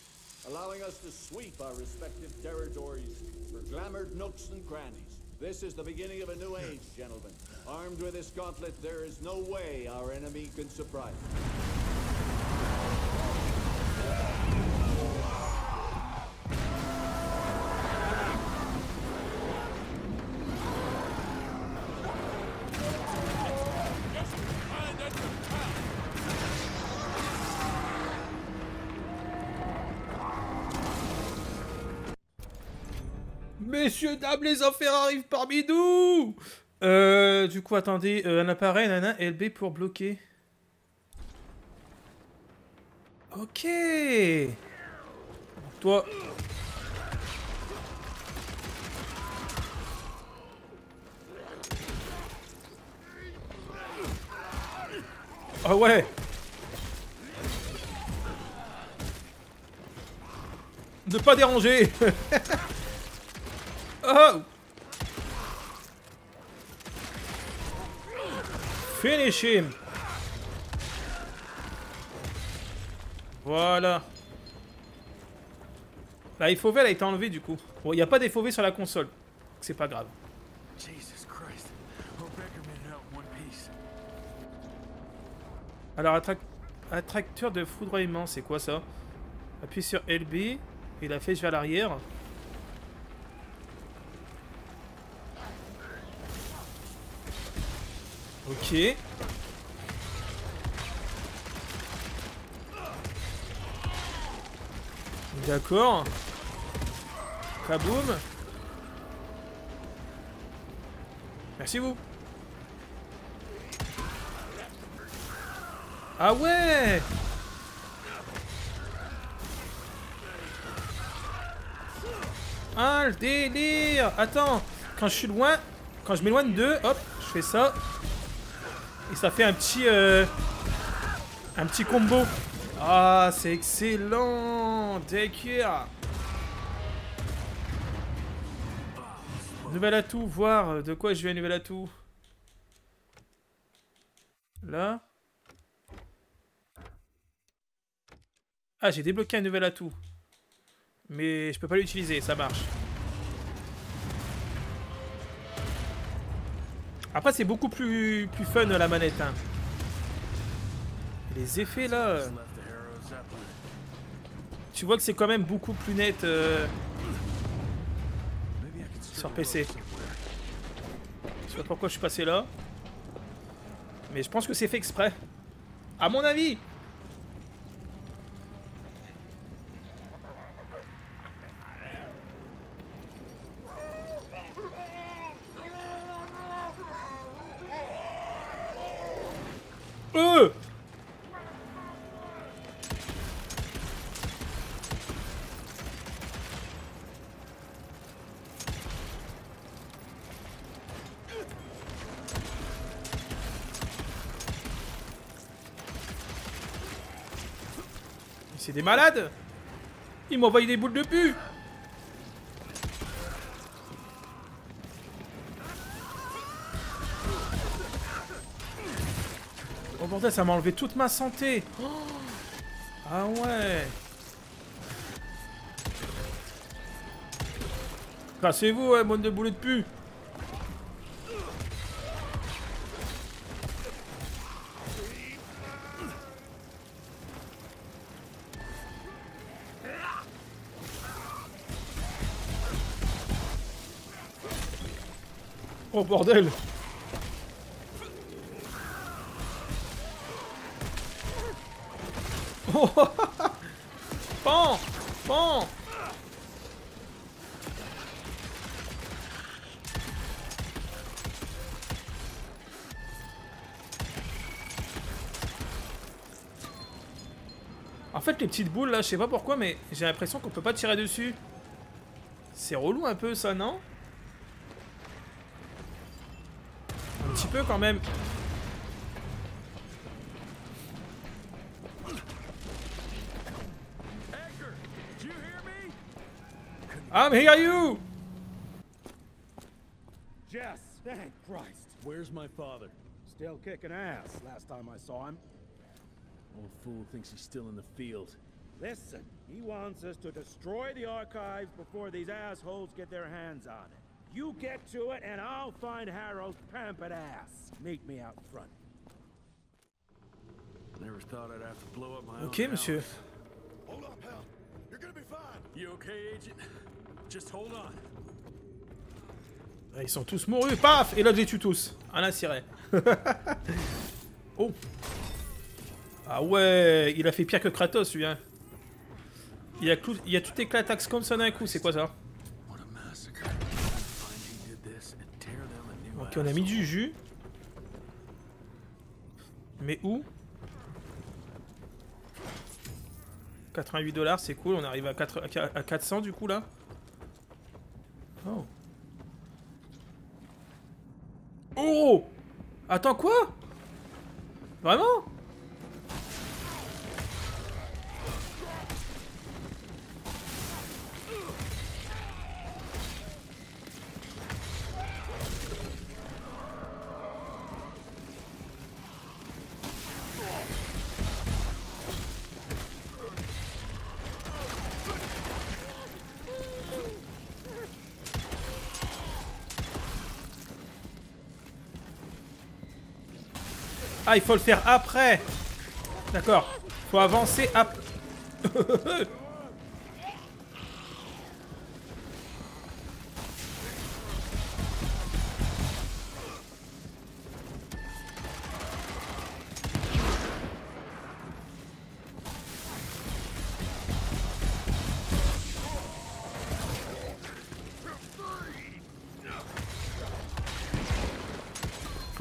allowing us to sweep our respective territories for glamored nooks and crannies. This is the beginning of a new age, gentlemen. Armed with this gauntlet, there is no way our enemy can surprise us. Messieurs, dames, les enfers arrivent parmi nous. Du coup, attendez, un appareil, nana, LB pour bloquer. Ok. Toi. Ah ouais. Ne pas déranger. Oh! Finish him! Voilà. La FOV elle a été enlevée du coup. Bon, il n'y a pas d'FOV sur la console. C'est pas grave. Alors, attracteur de foudroiement, c'est quoi ça? Appuie sur LB et la flèche vers l'arrière. Ok. D'accord. Kaboum. Merci vous. Ah ouais. Ah le délire. Attends, quand je suis loin, quand je m'éloigne d'eux, hop, je fais ça. Et ça fait un petit combo. Ah, c'est excellent. D'accord. Nouvel atout, voir de quoi je vais à nouvel atout. Là. Ah, j'ai débloqué un nouvel atout. Mais je peux pas l'utiliser, ça marche. Après, c'est beaucoup plus fun la manette. Hein. Les effets là. Tu vois que c'est quand même beaucoup plus net. Sur PC. Je sais pas pourquoi je suis passé là. Mais je pense que c'est fait exprès. À mon avis. C'est des malades. Ils m'ont envoyé des boules de pu. Oh bordel, ça m'a enlevé toute ma santé. Oh. Ah ouais. Cassez-vous, hein, monde de boules de pu. Oh bordel! Oh pan! Pan! En fait, les petites boules là, je sais pas pourquoi, mais j'ai l'impression qu'on peut pas tirer dessus. C'est relou un peu ça, non? Peu quand même. I'm here, you. Jess, thank Christ. Where's my father? Still kicking ass. Last time I saw him. Old fool thinks he's still in the field. Listen, he wants us to destroy the archives before these assholes get their hands on it. You get to it, and I'll find Harrow's pampered ass. Meet me out front. Never thought I'd have to blow up my own house. Okay, monsieur. Hold up, Hal. You're gonna be fine. You okay, Agent? Just hold on. Ils sont tous mourus. Paf! Et là, je les tue tous. Un inséré. Oh. Ah ouais, il a fait pire que Kratos, lui. Hein. Il a tout éclaté comme ça d'un coup. C'est quoi ça? Ok, on a mis du jus. Mais où? 88 $, c'est cool. On arrive à 400 du coup là. Oh. Oh! Attends, quoi? Vraiment? Ah, il faut le faire après. D'accord. Faut avancer après.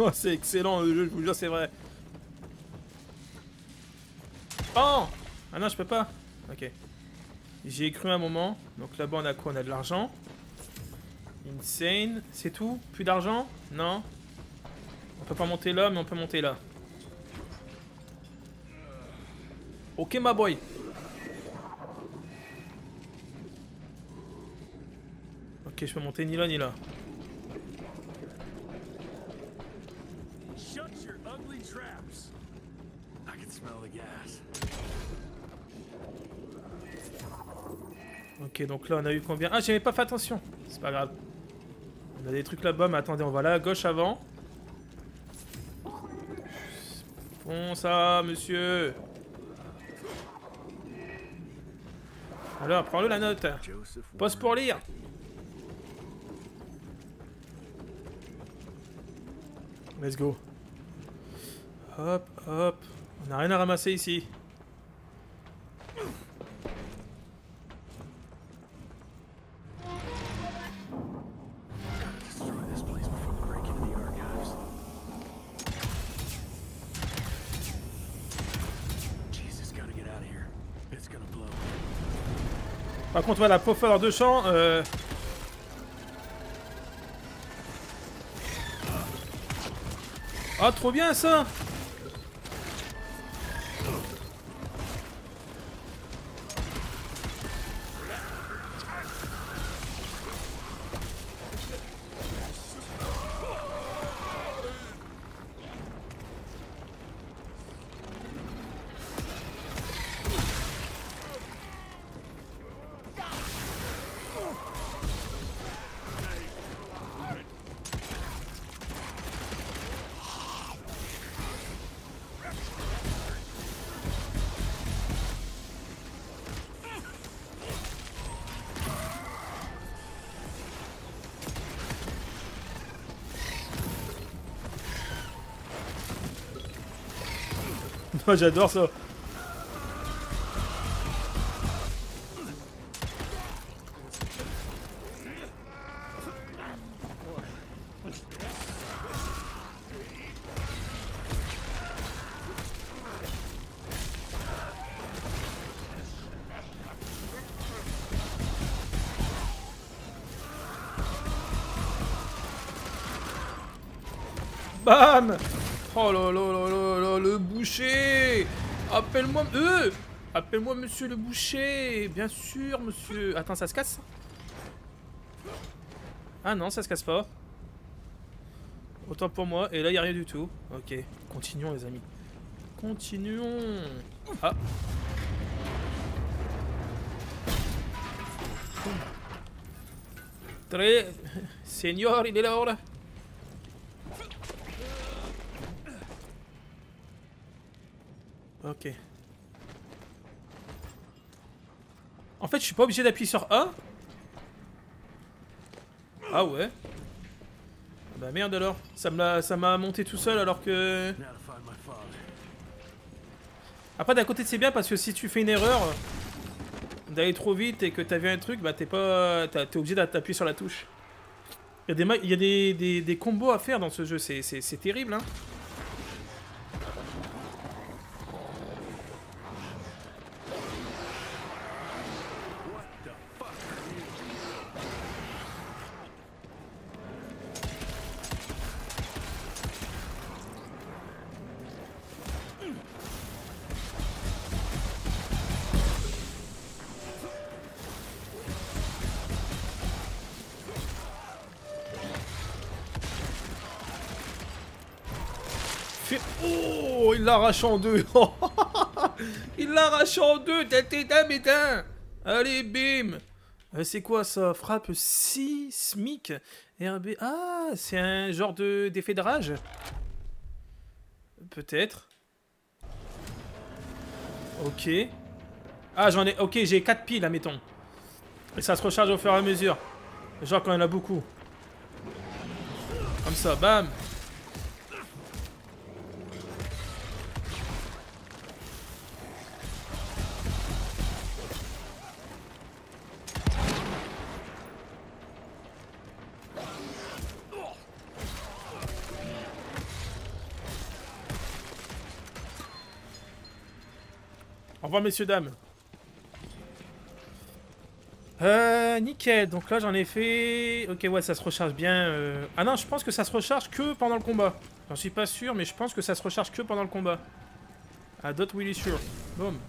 Oh, c'est excellent le jeu, je vous jure, c'est vrai. Oh! Ah non, je peux pas. Ok. J'y ai cru un moment. Donc là-bas, on a quoi? On a de l'argent. Insane. C'est tout? Plus d'argent? Non. On peut pas monter là, mais on peut monter là. Ok, ma boy. Ok, je peux monter ni là, ni là. Ok, donc là on a eu combien? Ah, j'avais pas fait attention. C'est pas grave. On a des trucs là-bas, mais attendez, on va là à gauche avant. Bon, ça, monsieur. Alors, prends-le la note. Pause pour lire. Let's go. Hop, hop. On n'a rien à ramasser ici. Par contre, voilà, profondeur de champ. Ah, trop bien ça! J'adore ça. Bam! Oh là là là là là, le boucher! Appelle-moi... Appelle-moi monsieur le boucher! Bien sûr, monsieur... Attends, ça se casse? Ah non, ça se casse pas. Autant pour moi. Et là, il n'y a rien du tout. Ok, continuons les amis. Continuons. Ah! Très... Seigneur, il est là, là. Ok. En fait, je suis pas obligé d'appuyer sur A. Ah ouais. Bah merde alors. Ça m'a monté tout seul alors que... Après, d'un côté, c'est bien parce que si tu fais une erreur d'aller trop vite et que t'as vu un truc, bah t'es pas... T'es obligé d'appuyer sur la touche. Il y a des combos à faire dans ce jeu. C'est terrible, hein. Oh, il l'arrache en deux. Il l'arrache en deux. T'éteins. Allez, bim. C'est quoi ça? Frappe sismique. RB. Ah, c'est un genre d'effet de rage. Peut-être. Ok. Ah, j'en ai... Ok, j'ai 4 piles, admettons. Et ça se recharge au fur et à mesure. Genre quand il y en a beaucoup. Comme ça, bam. Au revoir, messieurs, dames. Nickel. Donc là, j'en ai fait... Ok, ouais, ça se recharge bien. Ah non, je pense que ça se recharge que pendant le combat. J'en suis pas sûr, mais je pense que ça se recharge que pendant le combat. Ah, d'autres Willy Sure. Boom.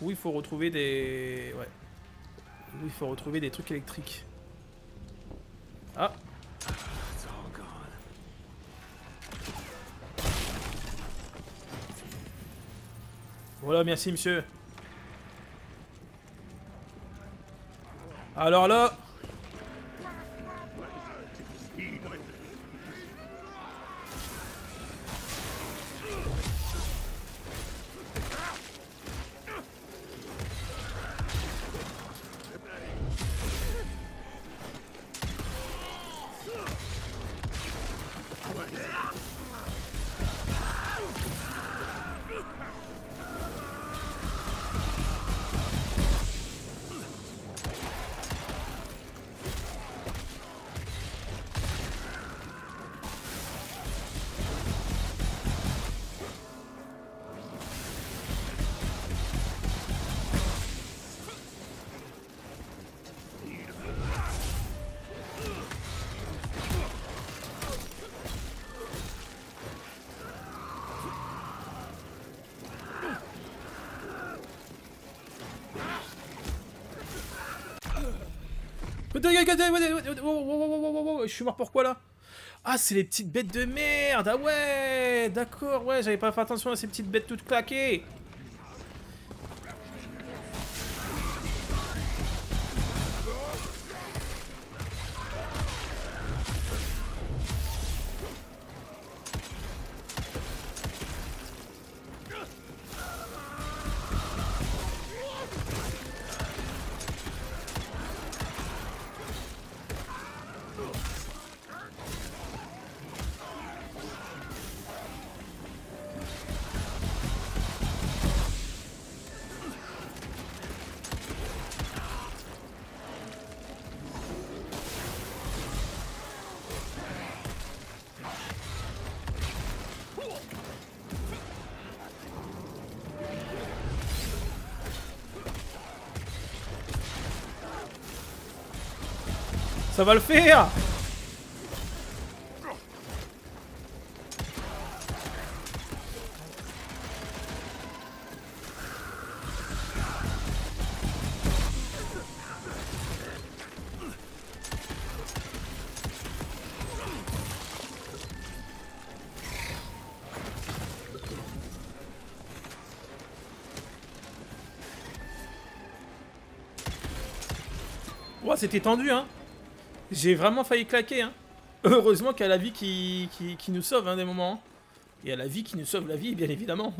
Où il faut retrouver des... Ouais. Où il faut retrouver des trucs électriques. Ah. Voilà, merci, monsieur. Alors là... Je suis mort pour quoi là? Ah, c'est les petites bêtes de merde. Ah ouais, d'accord, ouais, j'avais pas fait attention à ces petites bêtes toutes claquées. Ça va le faire. Ouah, c'était tendu, hein. J'ai vraiment failli claquer, hein. Heureusement qu'il y a la vie qui nous sauve, hein, des moments. Il y a la vie qui nous sauve la vie, bien évidemment.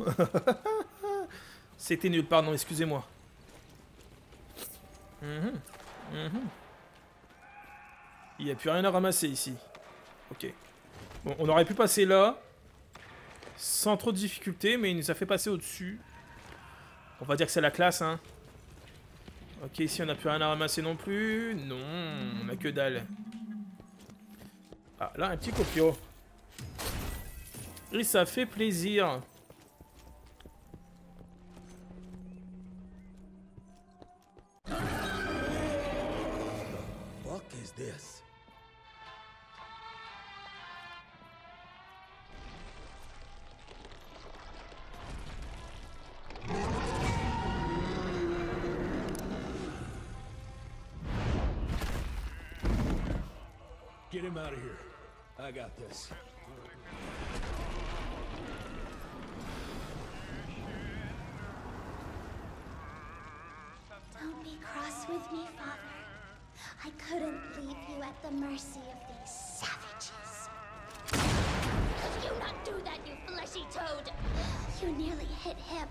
C'était nul, pardon, excusez-moi. Il n'y a plus rien à ramasser ici. Ok. Bon, on aurait pu passer là, sans trop de difficulté, mais il nous a fait passer au-dessus. On va dire que c'est la classe, hein. Ok, ici on n'a plus rien à ramasser non plus. Non, on n'a que dalle. Ah, là un petit copio. Et ça fait plaisir. Get him out of here. I got this. Don't be cross with me, Father. I couldn't leave you at the mercy of these savages. Did you not do that, you fleshy toad? You nearly hit him.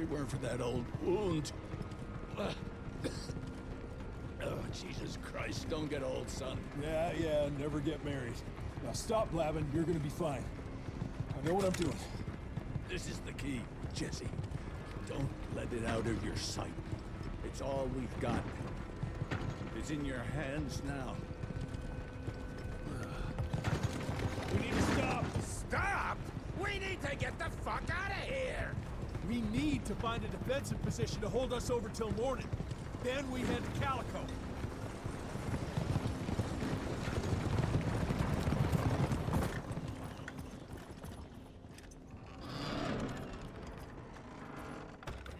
it weren't for that old wound. Oh, Jesus Christ, don't get old, son. Yeah, yeah, never get married. Now stop blabbing, you're gonna be fine. I know what I'm doing. This is the key, Jesse. Don't let it out of your sight. It's all we've got. It's in your hands now. We need to stop! Stop? We need to get the fuck out of here! We need to find a defensive position to hold us over till morning. Then we head to Calico.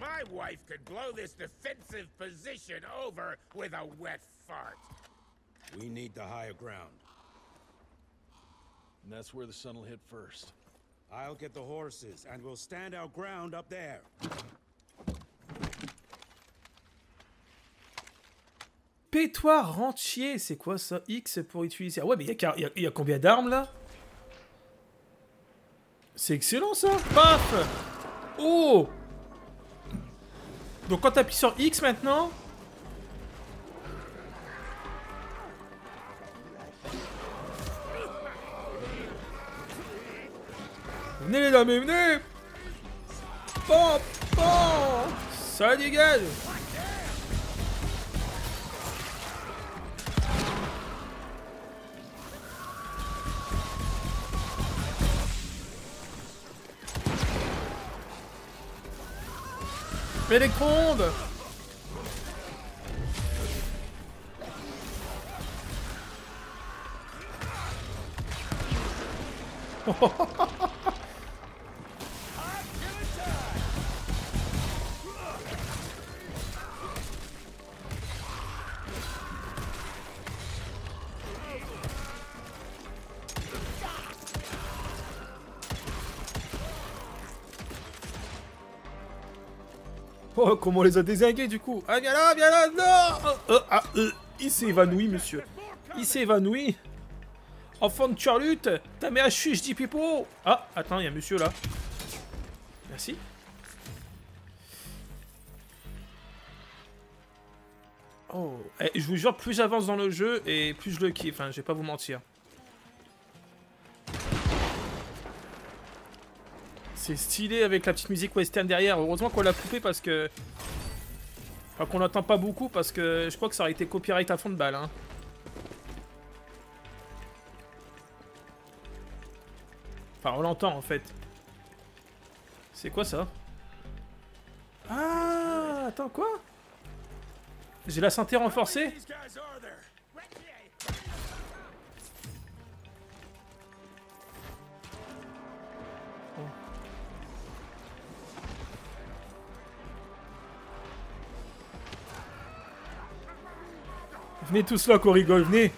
My wife could blow this defensive position over with a wet fart. We need the higher ground. And that's where the sun'll hit first. I'll get the horses, and we'll stand our ground up there. Pétoire rentier, c'est quoi ça? X pour utiliser... Ah ouais, mais il y a combien d'armes, là? C'est excellent, ça! Paf! Oh! Donc quand t'appuies sur X, maintenant... Venez les dames, venez! Bon, bon! Ça dégage! Mais les condes! Oh, comment on les a désingués du coup? Ah, viens là, non! Il s'est évanoui, monsieur. Il s'est évanoui. Enfant de Charlotte, ta mère chuche, dit pipo. Ah, attends, il y a un monsieur là. Merci. Oh, et je vous jure, plus j'avance dans le jeu et plus je le kiffe. Enfin, je vais pas vous mentir. C'est stylé avec la petite musique western derrière. Heureusement qu'on l'a coupé parce que... Enfin, qu'on n'entend pas beaucoup parce que je crois que ça aurait été copyright à fond de balle. Hein. Enfin, on l'entend en fait. C'est quoi ça? Ah, attends, quoi? J'ai la santé renforcée? Venez tous là qu'on rigole, venez.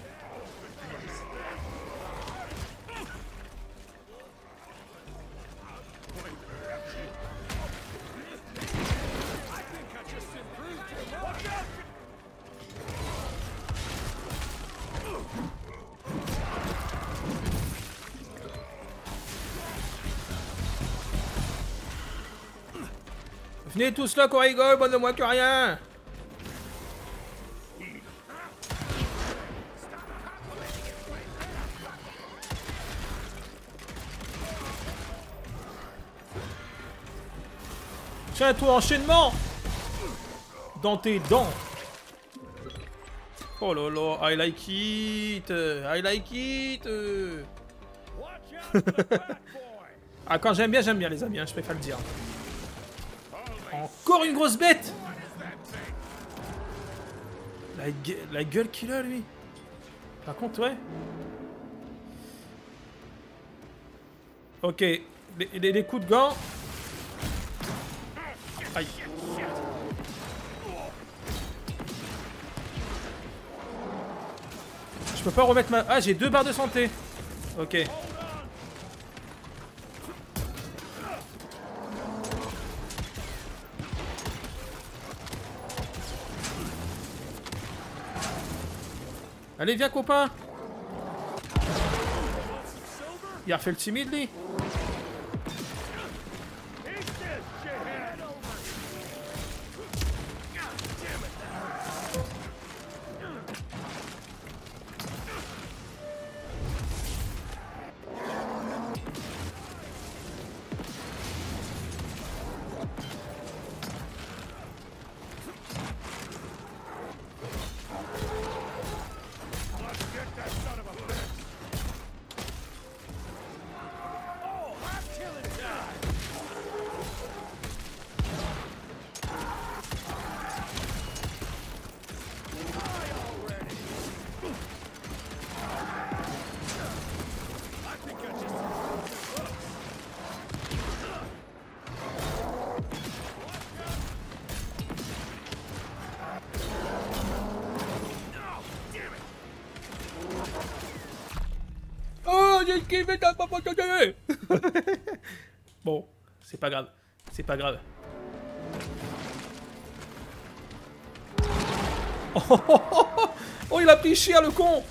Venez tous là qu'on rigole, bonne de moi que rien. Tiens, toi, enchaînement! Dans tes dents! Oh là là, I like it! I like it! Ah, quand j'aime bien, les amis, hein, je préfère le dire. Encore une grosse bête! La gueule qu'il a, lui! Par contre, ouais. Ok, les coups de gants. Aïe. Je peux pas remettre ma... Ah, j'ai 2 barres de santé. Ok. Allez, viens, copain. Il a refait le timide, lui. Bon, c'est pas grave. C'est pas grave. Oh, oh, oh, oh, oh, il a pris cher le con.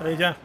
Allez, viens.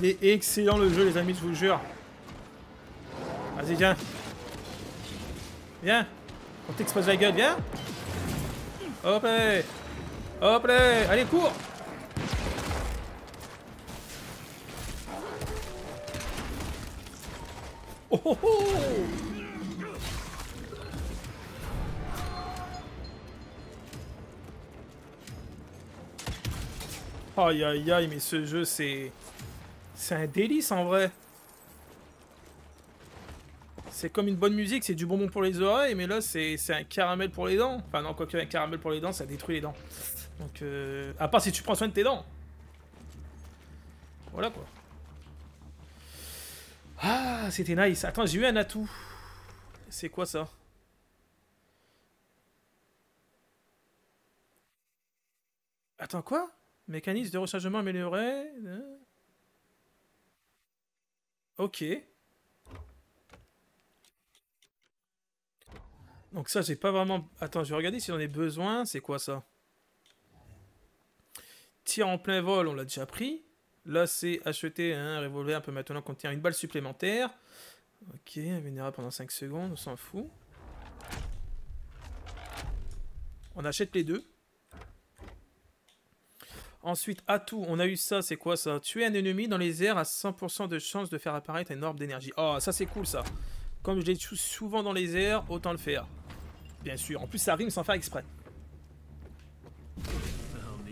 Il est excellent le jeu, les amis, je vous le jure. Vas-y, viens. Viens. On t'expose la gueule, viens. Hop là. Hop là. Allez, cours. Oh oh oh. Aïe aïe aïe, mais ce jeu, c'est... C'est un délice en vrai. C'est comme une bonne musique, c'est du bonbon pour les oreilles, mais là c'est un caramel pour les dents. Enfin non, quoi qu'il y ait un caramel pour les dents, ça détruit les dents. Donc à part si tu prends soin de tes dents. Voilà quoi. Ah, c'était nice. Attends, j'ai eu un atout. C'est quoi ça? Attends, quoi? Mécanisme de rechargement amélioré. Ok. Donc ça, j'ai pas vraiment... Attends, je vais regarder si j'en ai besoin. C'est quoi ça? Tir en plein vol, on l'a déjà pris. Là, c'est acheter un revolver peut maintenant contenir une balle supplémentaire. Ok, invulnérable pendant 5 secondes, on s'en fout. On achète les deux. Ensuite, atout, on a eu ça, c'est quoi ça? Tuer un ennemi dans les airs à 100% de chance de faire apparaître un orbe d'énergie. Oh, ça c'est cool ça. Comme je les tue souvent dans les airs, autant le faire. Bien sûr, en plus ça rime sans faire exprès. Oh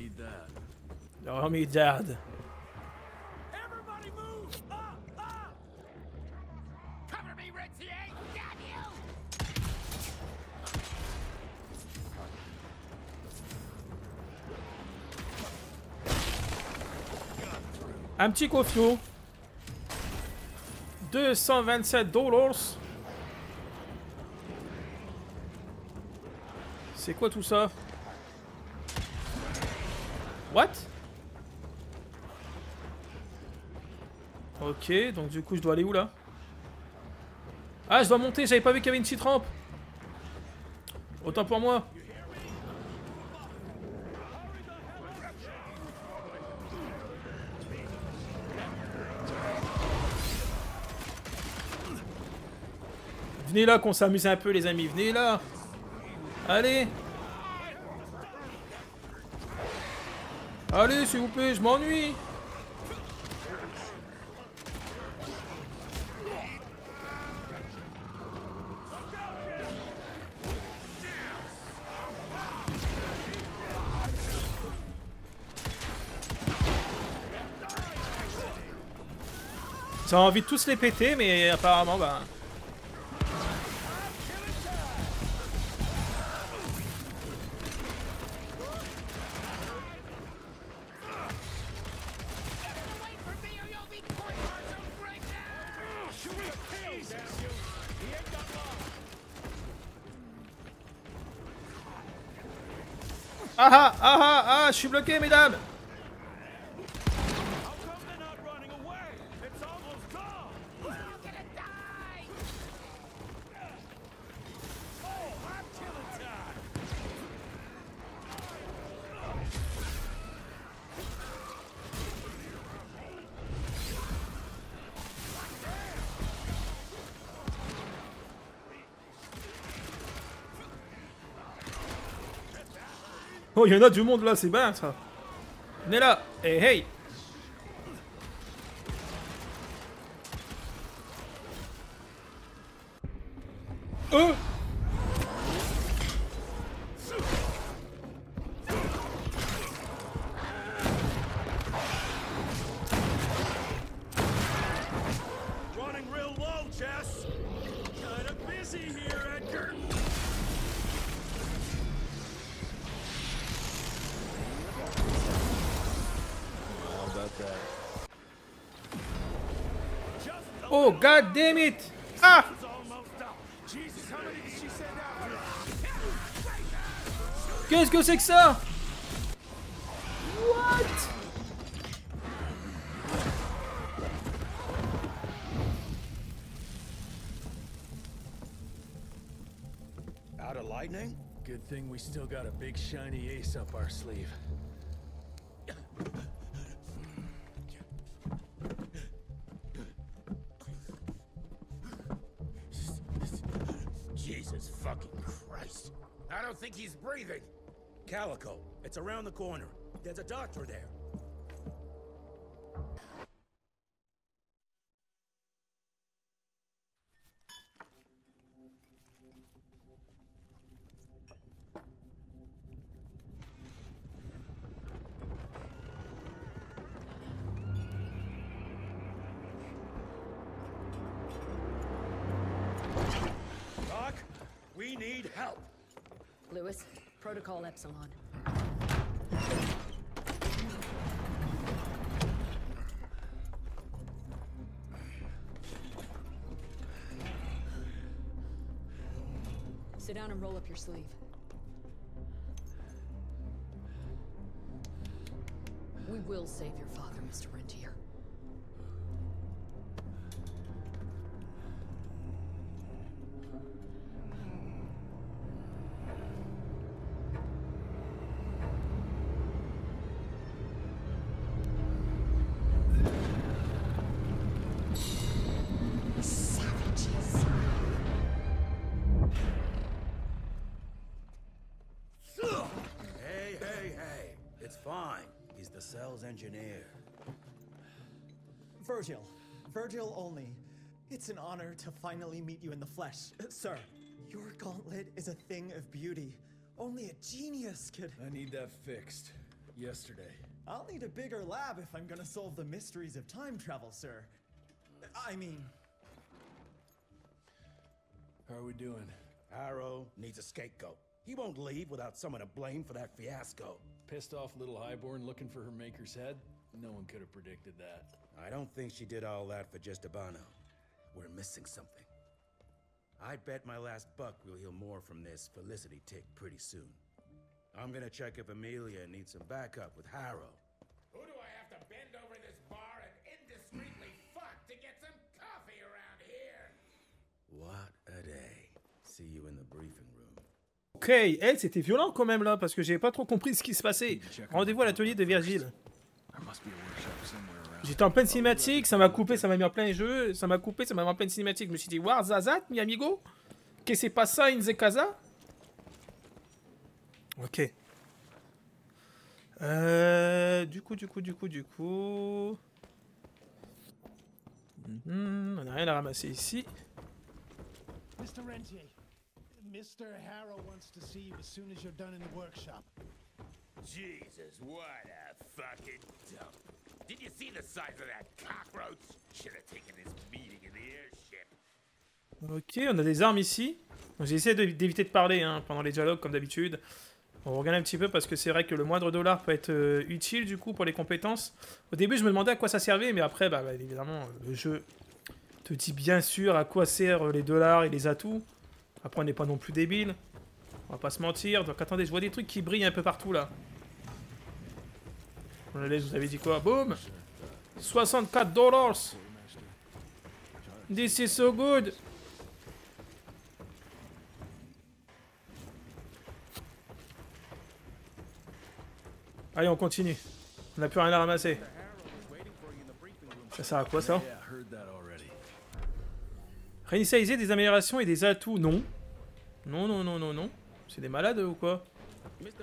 my god. Un petit cofio. 227$. C'est quoi tout ça? What? Ok, donc du coup je dois aller où là? Ah, je dois monter, j'avais pas vu qu'il y avait une petite rampe. Autant pour moi. Venez là qu'on s'amuse un peu les amis, venez là. Allez. Allez s'il vous plaît, je m'ennuie. Ça a envie de tous les péter mais apparemment bah... Ah ah ah ah, je suis bloqué mesdames. Oh, il y en a du monde là, c'est bien ça. Venez là. Hey, hey. Oh. Oh, god damn it! Ah! Qu'est-ce que c'est que ça? What? Out of lightning? Good thing we still got a big shiny ace up our sleeve. I don't think he's breathing. Calico, it's around the corner. There's a doctor there. Doc, we need help. Lewis, protocol Epsilon. Sit down and roll up your sleeve. We will save your father, Mr. Rentier. Engineer. Virgil only. It's an honor to finally meet you in the flesh. Sir, your gauntlet is a thing of beauty. Only a genius could... I need that fixed. Yesterday. I'll need a bigger lab if I'm gonna solve the mysteries of time travel, sir. I mean... How are we doing? Arrow needs a scapegoat. He won't leave without someone to blame for that fiasco. Pissed off little highborn looking for her maker's head? No one could have predicted that. I don't think she did all that for just Abano. We're missing something. I bet my last buck we'll hear more from this Felicity tick pretty soon. I'm gonna check if Amelia needs some backup with Harrow. Who do I have to bend over this bar and indiscreetly fuck to get some coffee around here? What a day. See you in the briefing room. Ok, hey, c'était violent quand même là, parce que j'avais pas trop compris ce qui se passait. Rendez-vous à l'atelier de Virgile. J'étais en pleine cinématique, ça m'a coupé, ça m'a mis en plein jeu, ça m'a coupé, ça m'a mis en pleine cinématique. Je me suis dit, war zazat, mi amigo? Que c'est pas ça, Inzekaza? Ok. Du coup... on n'a rien à ramasser ici. Mr. Rentier. Mr. Harrow wants to see you as soon as you're done in the workshop. Jesus, what a fucking dump. Did you see the size of that cockroach? Should have taken this meeting in the airship. Ok, on a des armes ici. J'essaie d'éviter de parler hein, pendant les dialogues comme d'habitude. On regarde un petit peu parce que c'est vrai que le moindre dollar peut être utile du coup pour les compétences. Au début je me demandais à quoi ça servait, mais après bah, évidemment le jeu te dit bien sûr à quoi servent les dollars et les atouts. Après, on n'est pas non plus débile. On va pas se mentir. Donc, attendez, je vois des trucs qui brillent un peu partout, là. On la laisse, je vous avais dit quoi? Boom! 64 $. This is so good. Allez, on continue. On n'a plus rien à ramasser. Ça sert à quoi, ça? Réinitialiser des améliorations et des atouts, non. C'est des malades ou quoi?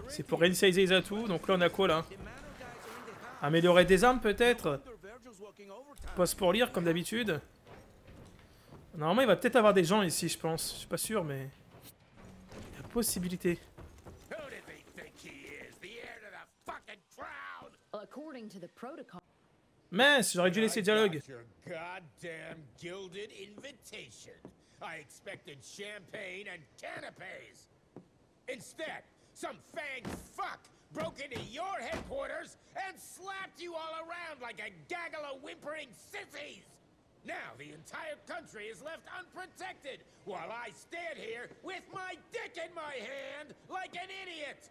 C'est pour réinitialiser les atouts. Donc là, on a quoi là? Améliorer des armes peut-être? Poste pour lire comme d'habitude. Normalement, il va peut-être avoir des gens ici, je pense. Je suis pas sûr, mais... il y a possibilité. Mince, j'aurais dû laisser le dialogue. I expected champagne and canapes. Instead, some fang fuck broke into your headquarters and slapped you all around like a gaggle of whimpering sissies. Now the entire country is left unprotected while I stand here with my dick in my hand like an idiot.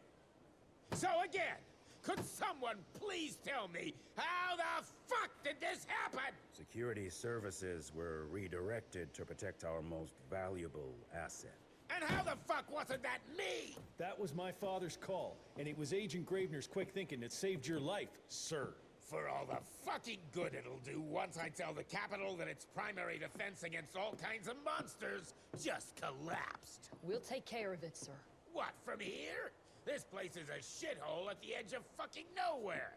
So again, could someone please tell me how the fuck did this happen? Security services were redirected to protect our most valuable asset. And how the fuck wasn't that me? That was my father's call, and it was Agent Gravener's quick thinking that saved your life, sir. For all the fucking good it'll do once I tell the Capitol that its primary defense against all kinds of monsters just collapsed. We'll take care of it, sir. What, from here? This place is a shithole at the edge of fucking nowhere.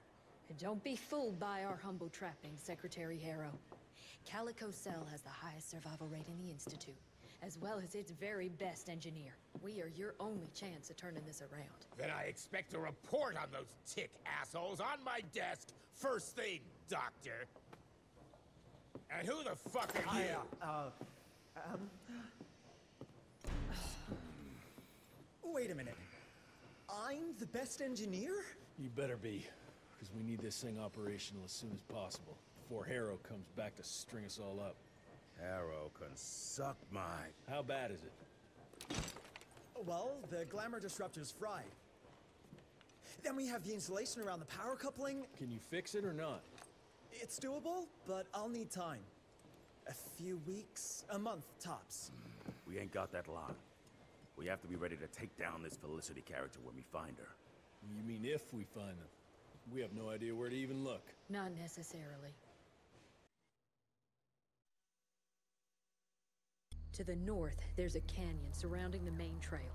Don't be fooled by our humble trappings, Secretary Harrow. Calico Cell has the highest survival rate in the Institute, as well as its very best engineer. We are your only chance of turning this around. Then I expect a report on those tick assholes on my desk first thing, Doctor. And who the fuck are you? Wait a minute. I'm the best engineer? You better be, because we need this thing operational as soon as possible, before Harrow comes back to string us all up. Harrow can suck my... How bad is it? Well, the glamour disruptor's fried. Then we have the insulation around the power coupling. Can you fix it or not? It's doable, but I'll need time. A few weeks, a month tops. We ain't got that long. We have to be ready to take down this Felicity character when we find her. You mean if we find them? We have no idea where to even look. Not necessarily. To the north, there's a canyon surrounding the main trail.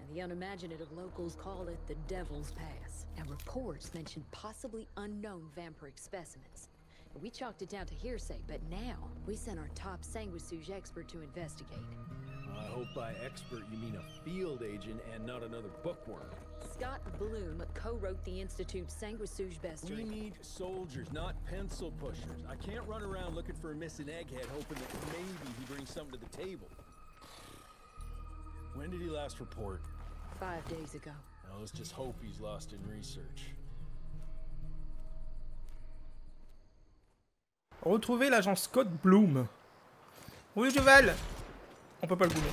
And the unimaginative locals call it the Devil's Pass. And reports mention possibly unknown vampiric specimens. And we chalked it down to hearsay, but now we sent our top sanguisuge expert to investigate. I hope by expert you mean a field agent and not another bookworm. Scott Bloom co-wrote the Institute's sanguisuge bestiary. We need soldiers, not pencil pushers. I can't run around looking for a missing egghead hoping that maybe he brings something to the table. When did he last report? 5 days ago. Now let's just hope he's lost in research. Retrouvez l'agent Scott Bloom. Oui, Duval. On peut pas le bouger.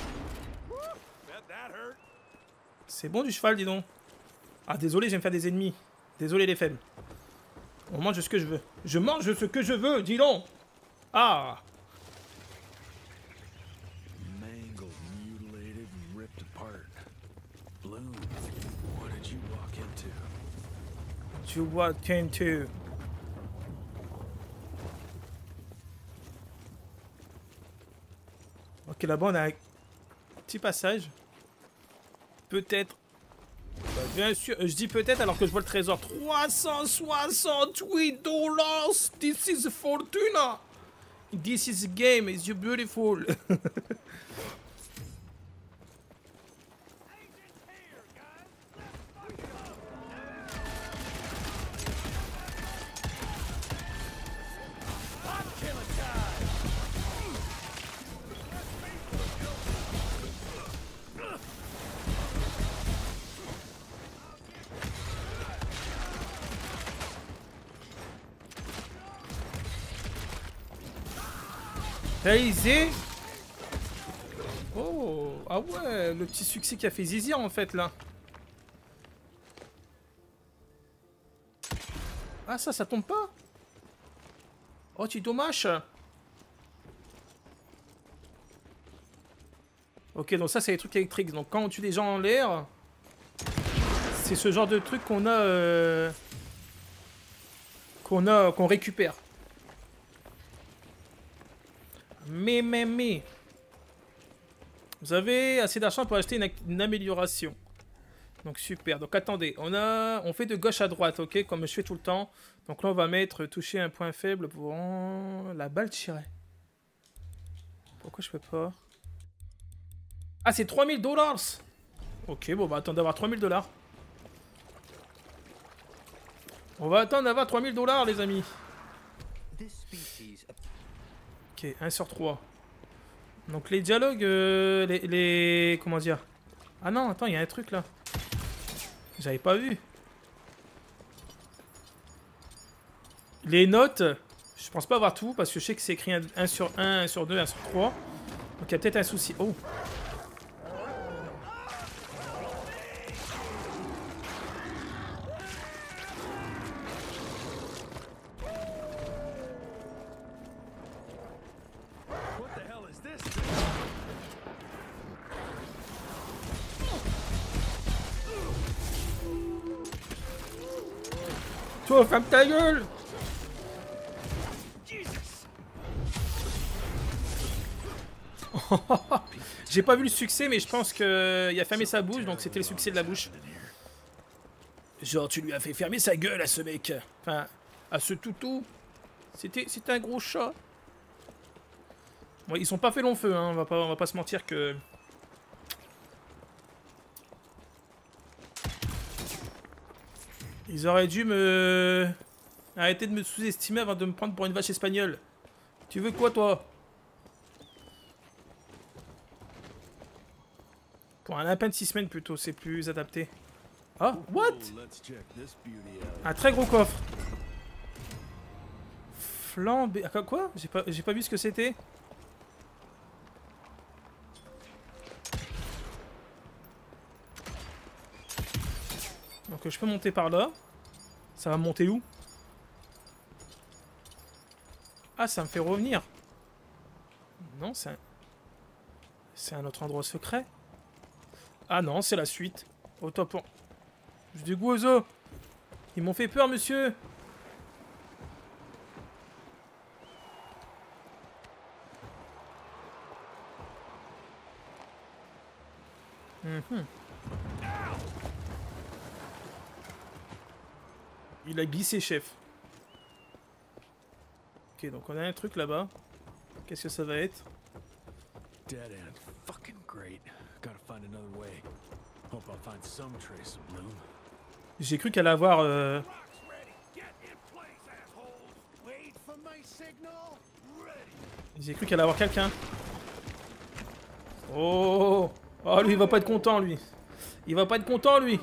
C'est bon du cheval, dis donc. Ah, désolé, j'aime faire des ennemis. Désolé, les faibles. On mange ce que je veux. Je mange ce que je veux, dis donc. Ah. You walked into. Ok, là-bas on a un petit passage. Peut-être. Bah, bien sûr, je dis peut-être alors que je vois le trésor. 368 $. This is a fortuna. This is a game. Is you beautiful. Réalisé. Oh, ah ouais, le petit succès qu'a fait Zizir en fait là. Ah ça, ça tombe pas. Oh, tu dommage. Ok, donc ça c'est les trucs électriques. Donc quand on tue des gens en l'air, c'est ce genre de truc qu'on a, qu'on récupère. Mais. Vous avez assez d'argent pour acheter une amélioration. Donc super, donc attendez, on fait de gauche à droite, ok, comme je fais tout le temps. Donc là on va mettre toucher un point faible pour la balle tirée. Pourquoi je peux pas? Ah c'est 3000 $. Ok, bon on va attendre d'avoir 3000 $. On va attendre d'avoir 3000 $, les amis. Ok, 1 sur 3. Donc les dialogues, comment dire? Ah non, attends, il y a un truc là. J'avais pas vu. Les notes, je pense pas avoir tout parce que je sais que c'est écrit 1 sur 1, 1 sur 2, 1 sur 3. Donc il y a peut-être un souci. Oh! Toi, ferme ta gueule! J'ai pas vu le succès, mais je pense qu'il a fermé sa bouche, donc c'était le succès de la bouche. Genre, tu lui as fait fermer sa gueule à ce mec. Enfin, à ce toutou. C'était un gros chat. Bon, ils sont pas fait long feu, hein. On va pas se mentir que... Ils auraient dû me... Arrêter de me sous-estimer avant de me prendre pour une vache espagnole. Tu veux quoi, toi? Pour un lapin de 6 semaines, plutôt, c'est plus adapté. Ah, oh, what? Un très gros coffre. Flambé... Ah, quoi? J'ai pas vu ce que c'était. Donc je peux monter par là. Ça va monter où? Ah, ça me fait revenir. Non, c'est un autre endroit secret. Ah non, c'est la suite. Au top. Je suis dégoûté aux os. Ils m'ont fait peur, monsieur. Il a glissé, chef. Ok, donc on a un truc là-bas. Qu'est-ce que ça va être? J'ai cru qu'elle allait avoir... J'ai cru qu'elle allait avoir quelqu'un. Oh, oh, lui, il va pas être content, lui. Il va pas être content, lui.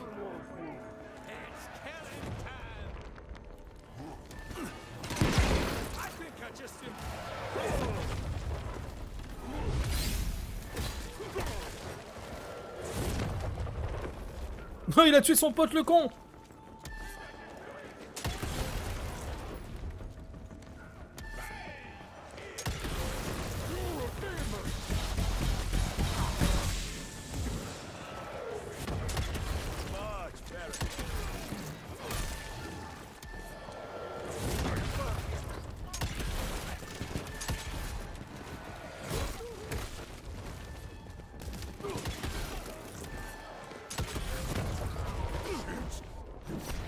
Non, il a tué son pote, le con.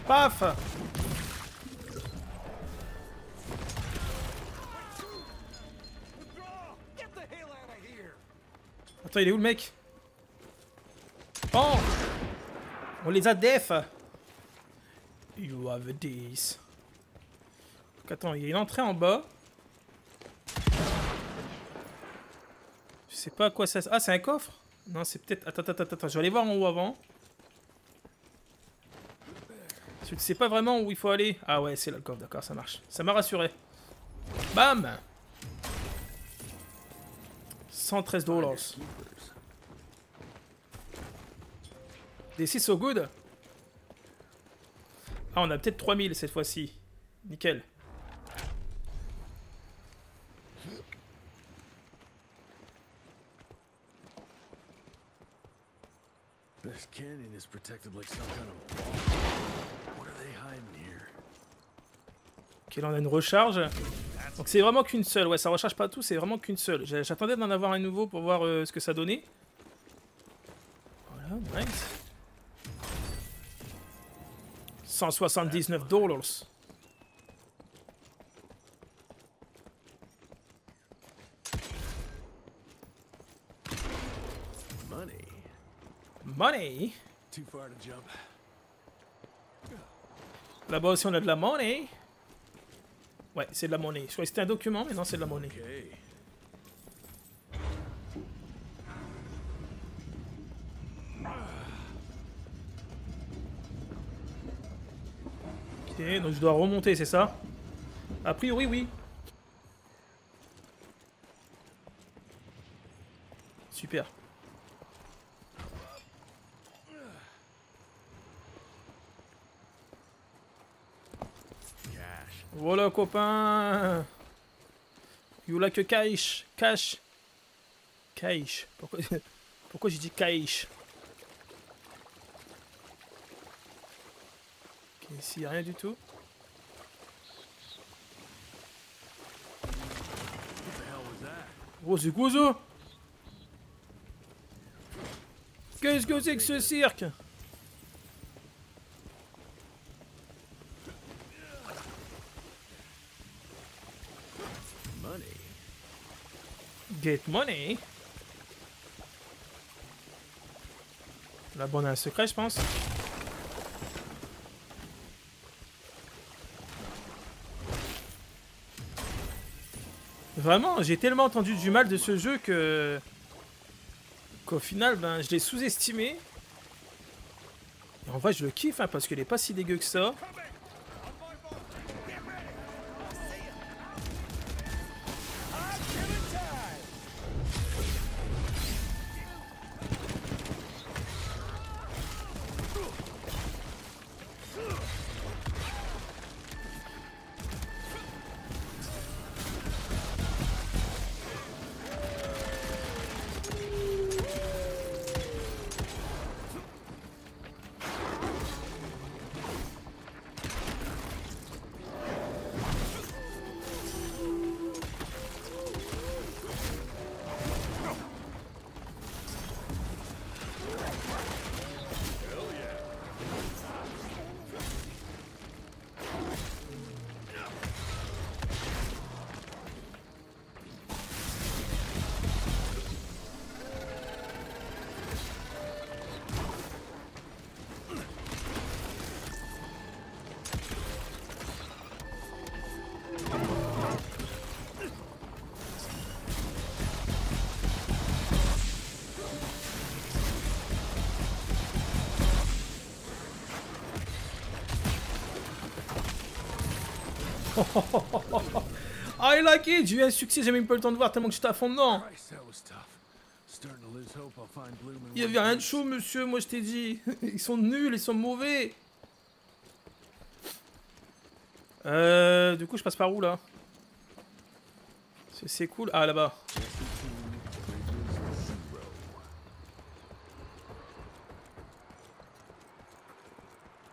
Paf! Attends, il est où le mec? Oh! On les a def! You have this. Donc, attends, il y a une entrée en bas. Je sais pas à quoi ça. Ah, c'est un coffre? Non, c'est peut-être. Attends, je vais aller voir en haut avant. Je ne sais pas vraiment où il faut aller. Ah ouais, c'est là le coffre, d'accord, ça marche. Ça m'a rassuré. Bam! 113 $. This is so good. Ah, on a peut-être 3000 cette fois-ci. Nickel. This canyon is protected like some kind of wall. Ok, là on a une recharge. Donc c'est vraiment qu'une seule. Ouais, ça recharge pas tout, c'est vraiment qu'une seule. J'attendais d'en avoir un nouveau pour voir ce que ça donnait. Voilà, nice. $179. Money. Là-bas aussi on a de la money. Ouais, c'est de la monnaie. Je crois que c'était un document, mais non, c'est de la monnaie. Okay. Ok, donc je dois remonter, c'est ça? A priori, oui. Super. Voilà, copain. You like a cash. Cash. Cash. Pourquoi j'ai dit cash? Ok, ici y a rien du tout. Oh, c'est Gouzo. Qu'est-ce que c'est que ce cirque? Get money. Là bon, on a un secret, je pense. Vraiment, j'ai tellement entendu du mal de ce jeu que... qu'au final, ben, je l'ai sous-estimé. Et en vrai, je le kiffe, hein, parce qu'il est pas si dégueu que ça. I like it! J'ai eu un succès, j'ai même pas le temps de voir tellement que j'étais à fond dedans. Il y avait rien de chaud, monsieur, moi je t'ai dit. Ils sont nuls, ils sont mauvais. Du coup, je passe par où là? C'est cool. Ah, là-bas.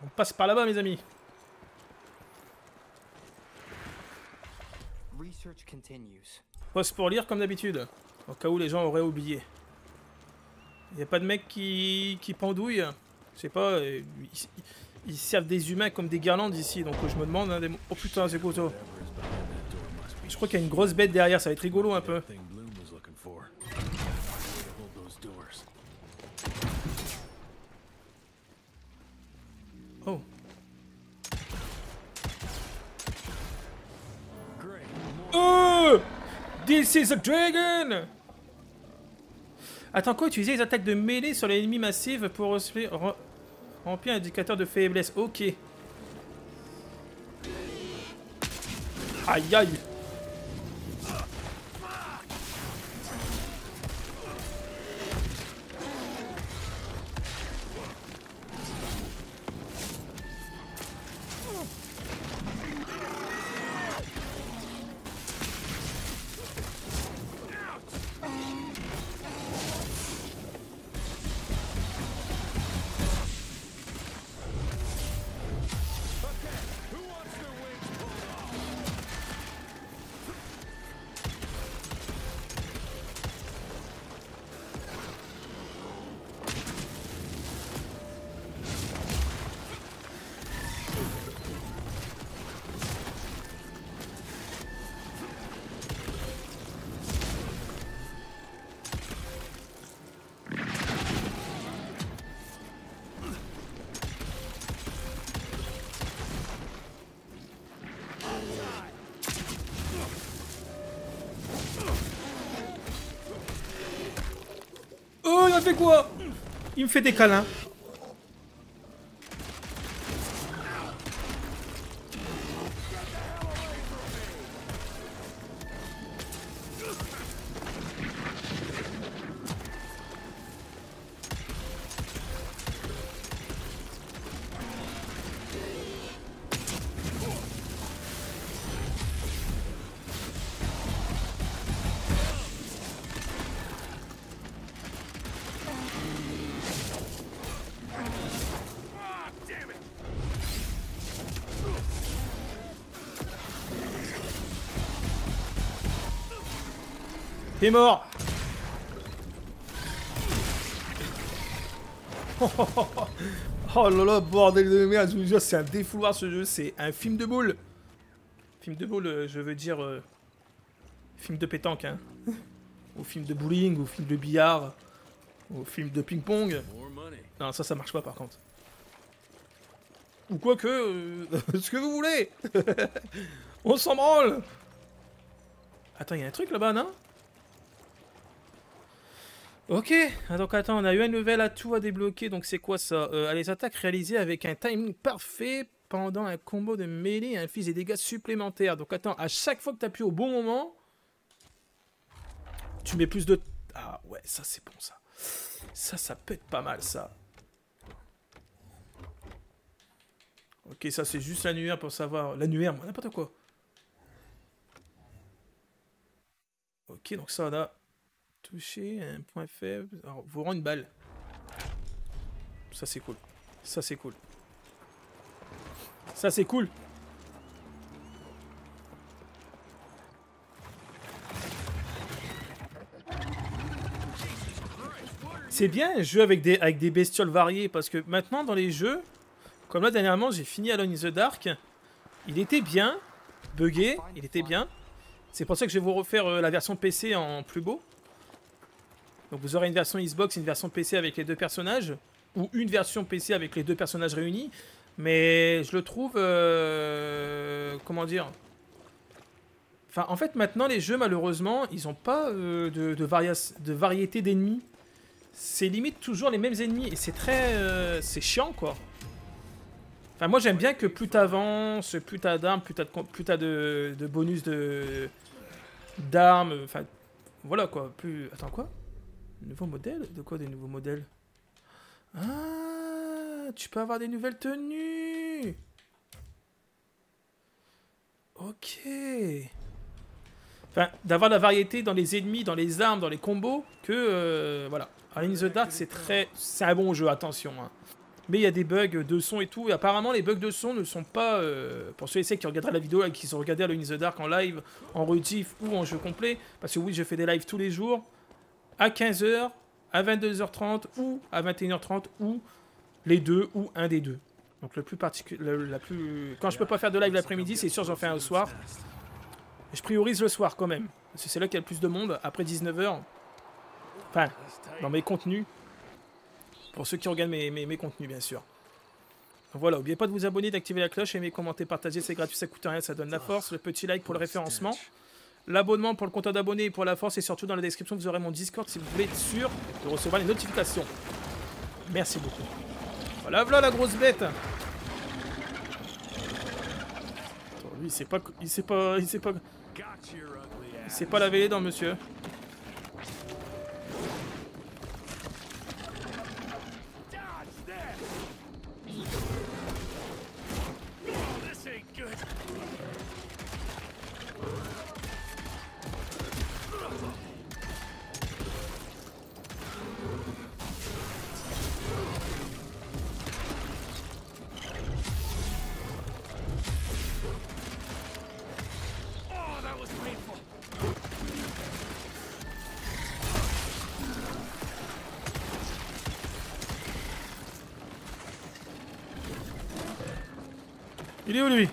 On passe par là-bas, mes amis. Pause pour lire comme d'habitude, au cas où les gens auraient oublié. Y a pas de mec qui pendouille. Je sais pas, ils servent des humains comme des guirlandes ici, donc je me demande... Hein, des... Oh putain, c'est Goto. Je crois qu'il y a une grosse bête derrière, ça va être rigolo un peu. Oh. Oh! This is a dragon! Attends, quoi? Utiliser les attaques de mêlée sur l'ennemi massive pour remplir un indicateur de faiblesse. Ok. Aïe aïe! fait quoi? Il me fait des câlins. T'es mort. Oh là là, bordel de merde, je vous jure, c'est un défouloir ce jeu, c'est un film de boule. Film de boule, je veux dire... film de pétanque, hein. Ou film de bowling, ou film de billard, ou film de ping-pong. Non, ça marche pas par contre. Ou quoi que... ce que vous voulez. On s'en branle. Attends, il y a un truc là-bas, non? Ok, donc attends, on a eu un nouvel atout à débloquer, donc c'est quoi ça? Les attaques réalisées avec un timing parfait pendant un combo de mêlée inflige des dégâts supplémentaires. Donc attends, à chaque fois que tu appuies au bon moment, tu mets plus de... Ah ouais, ça c'est bon ça. Ça peut être pas mal ça. Ok, ça c'est juste l'annuaire pour savoir... L'annuaire, n'importe quoi. Ok, donc ça on a... Toucher, un point faible. Alors, vous rend une balle. Ça, c'est cool. Ça, c'est cool. Ça, c'est cool. C'est bien un jeu avec des bestioles variées parce que maintenant, dans les jeux, comme là, dernièrement, j'ai fini Alone in the Dark. Il était bien. Buggé. Il était bien. C'est pour ça que je vais vous refaire la version PC en plus beau. Donc vous aurez une version Xbox, une version PC avec les deux personnages, ou une version PC avec les deux personnages réunis. Mais je le trouve... comment dire? Enfin, en fait, maintenant, les jeux, malheureusement, ils n'ont pas de variété d'ennemis. C'est limite toujours les mêmes ennemis, et c'est très... c'est chiant, quoi. Enfin, moi, j'aime bien que plus t'avances, plus t'as d'armes, plus t'as de bonus d'armes. Enfin, voilà, quoi. Plus... Attends, quoi? Nouveau modèle? De quoi des nouveaux modèles? Ah, tu peux avoir des nouvelles tenues. Ok. Enfin, d'avoir la variété dans les ennemis, dans les armes, dans les combos, que... voilà. Alone in the Dark, c'est très... C'est un bon jeu, attention. Hein. Mais il y a des bugs de son et tout. Et apparemment, les bugs de son ne sont pas... pour ceux et celles qui regarderaient la vidéo et qui sont regardés Alone in the Dark en live, en rediff ou en jeu complet, parce que oui, je fais des lives tous les jours, à 15h, à 22h30 ou à 21h30 ou les deux ou un des deux. Donc le plus particulier, la plus... Quand je peux pas faire de live l'après-midi, c'est sûr j'en fais un au soir. Je priorise le soir quand même. Parce que c'est là qu'il y a le plus de monde, après 19h. Enfin, dans mes contenus. Pour ceux qui regardent mes contenus, bien sûr. Donc voilà, n'oubliez pas de vous abonner, d'activer la cloche, aimer, commenter, partager, c'est gratuit, ça coûte rien, ça donne la force. Le petit like pour le référencement. L'abonnement pour le compte d'abonnés et pour la force, et surtout dans la description vous aurez mon Discord si vous voulez être sûr de recevoir les notifications. Merci beaucoup. Voilà, voilà la grosse bête. Attends, lui il sait pas laver les dents, monsieur. Il est où lui?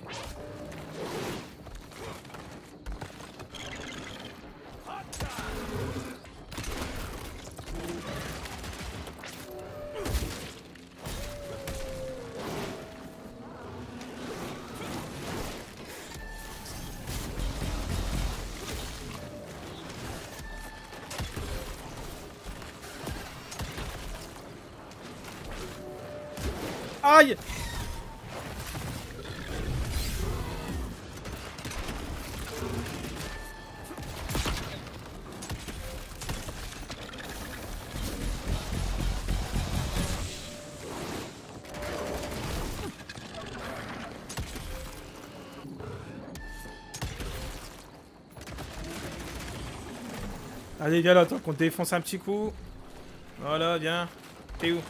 Aïe! Allez, gars, là, tant qu'on défonce un petit coup. Voilà, viens. T'es où?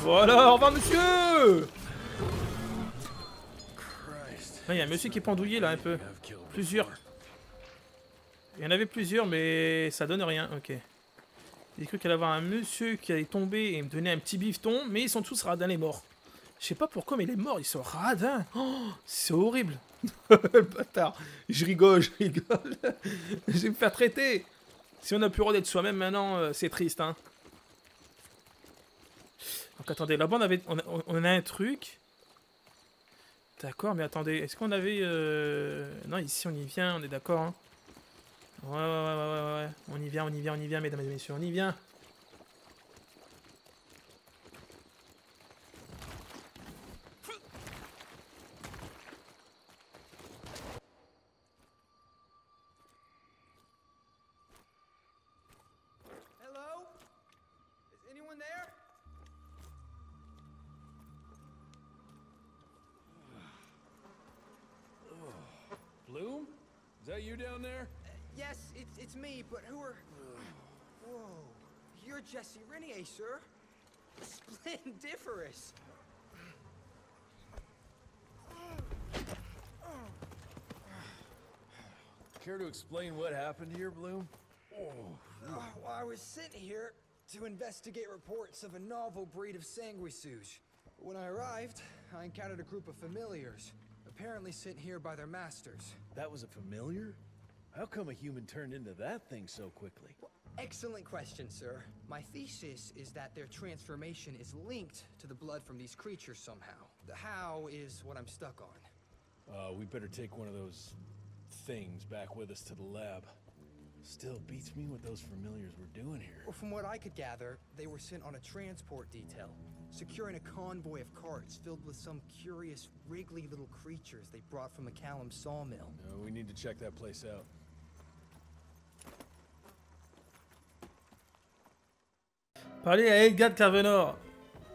Voilà, au revoir, monsieur! Il y a un monsieur qui est pendouillé, là, un peu. Plusieurs. Il y en avait plusieurs, mais ça donne rien. Ok. J'ai cru qu'il allait avoir un monsieur qui allait tomber et me donner un petit bifton, mais ils sont tous radins, les morts. Je sais pas pourquoi, mais les morts, ils sont radins. Oh, c'est horrible. Le bâtard. Je rigole, je rigole. Je vais me faire traiter. Si on a plus le droit d'être soi-même maintenant, c'est triste. Hein. Donc attendez, là-bas, on a un truc. D'accord, mais attendez, est-ce qu'on avait... Non, ici, on y vient, on est d'accord. Hein. Ouais. On y vient, mesdames et messieurs, on y vient. Jesse Renier, sir. Splendiferous. Care to explain what happened here, Bloom? Well, I was sent here to investigate reports of a novel breed of sanguisuge. When I arrived, I encountered a group of familiars, apparently sent here by their masters. That was a familiar? How come a human turned into that thing so quickly? Excellent question, sir. My thesis is that their transformation is linked to the blood from these creatures somehow. The how is what I'm stuck on. We better take one of those things back with us to the lab. Still beats me what those familiars were doing here. Well, from what I could gather, they were sent on a transport detail, securing a convoy of carts filled with some curious, wriggly little creatures they brought from the Callum sawmill. No, we need to check that place out. Parlez à Edgar Carvenor.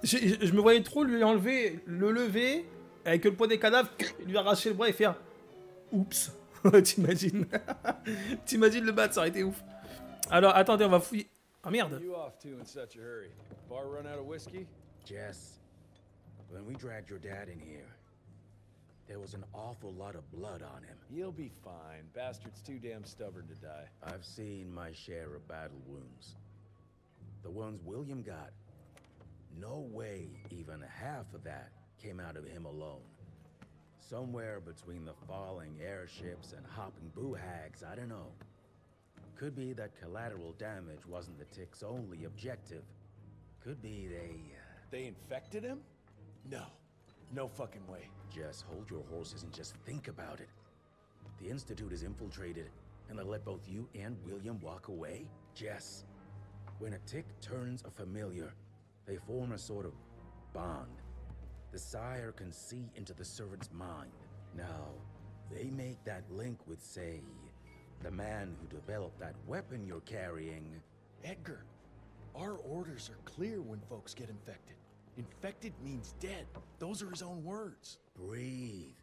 Je me voyais trop lui enlever, le lever, avec le poids des cadavres, lui arracher le bras et faire oups. T'imagines? T'imagines le bat, ça aurait été ouf. Alors attendez, on va fouiller. Ah merde. Jess, when we dragged your dad in here, there was an awful lot of blood on him. He'll be fine. Bastard's too damn stubborn to die. I've seen my share of battle wounds. The ones William got, no way even half of that came out of him alone. Somewhere between the falling airships and hopping boohags, I don't know. Could be that collateral damage wasn't the tick's only objective. Could be they infected him? No fucking way. Just hold your horses and just think about it. The Institute is infiltrated and they let both you and William walk away? Jess. When a tick turns a familiar, they form a sort of bond. The sire can see into the servant's mind. Now, they make that link with, say, the man who developed that weapon you're carrying. Edgar, our orders are clear when folks get infected. Infected means dead. Those are his own words. Breathe.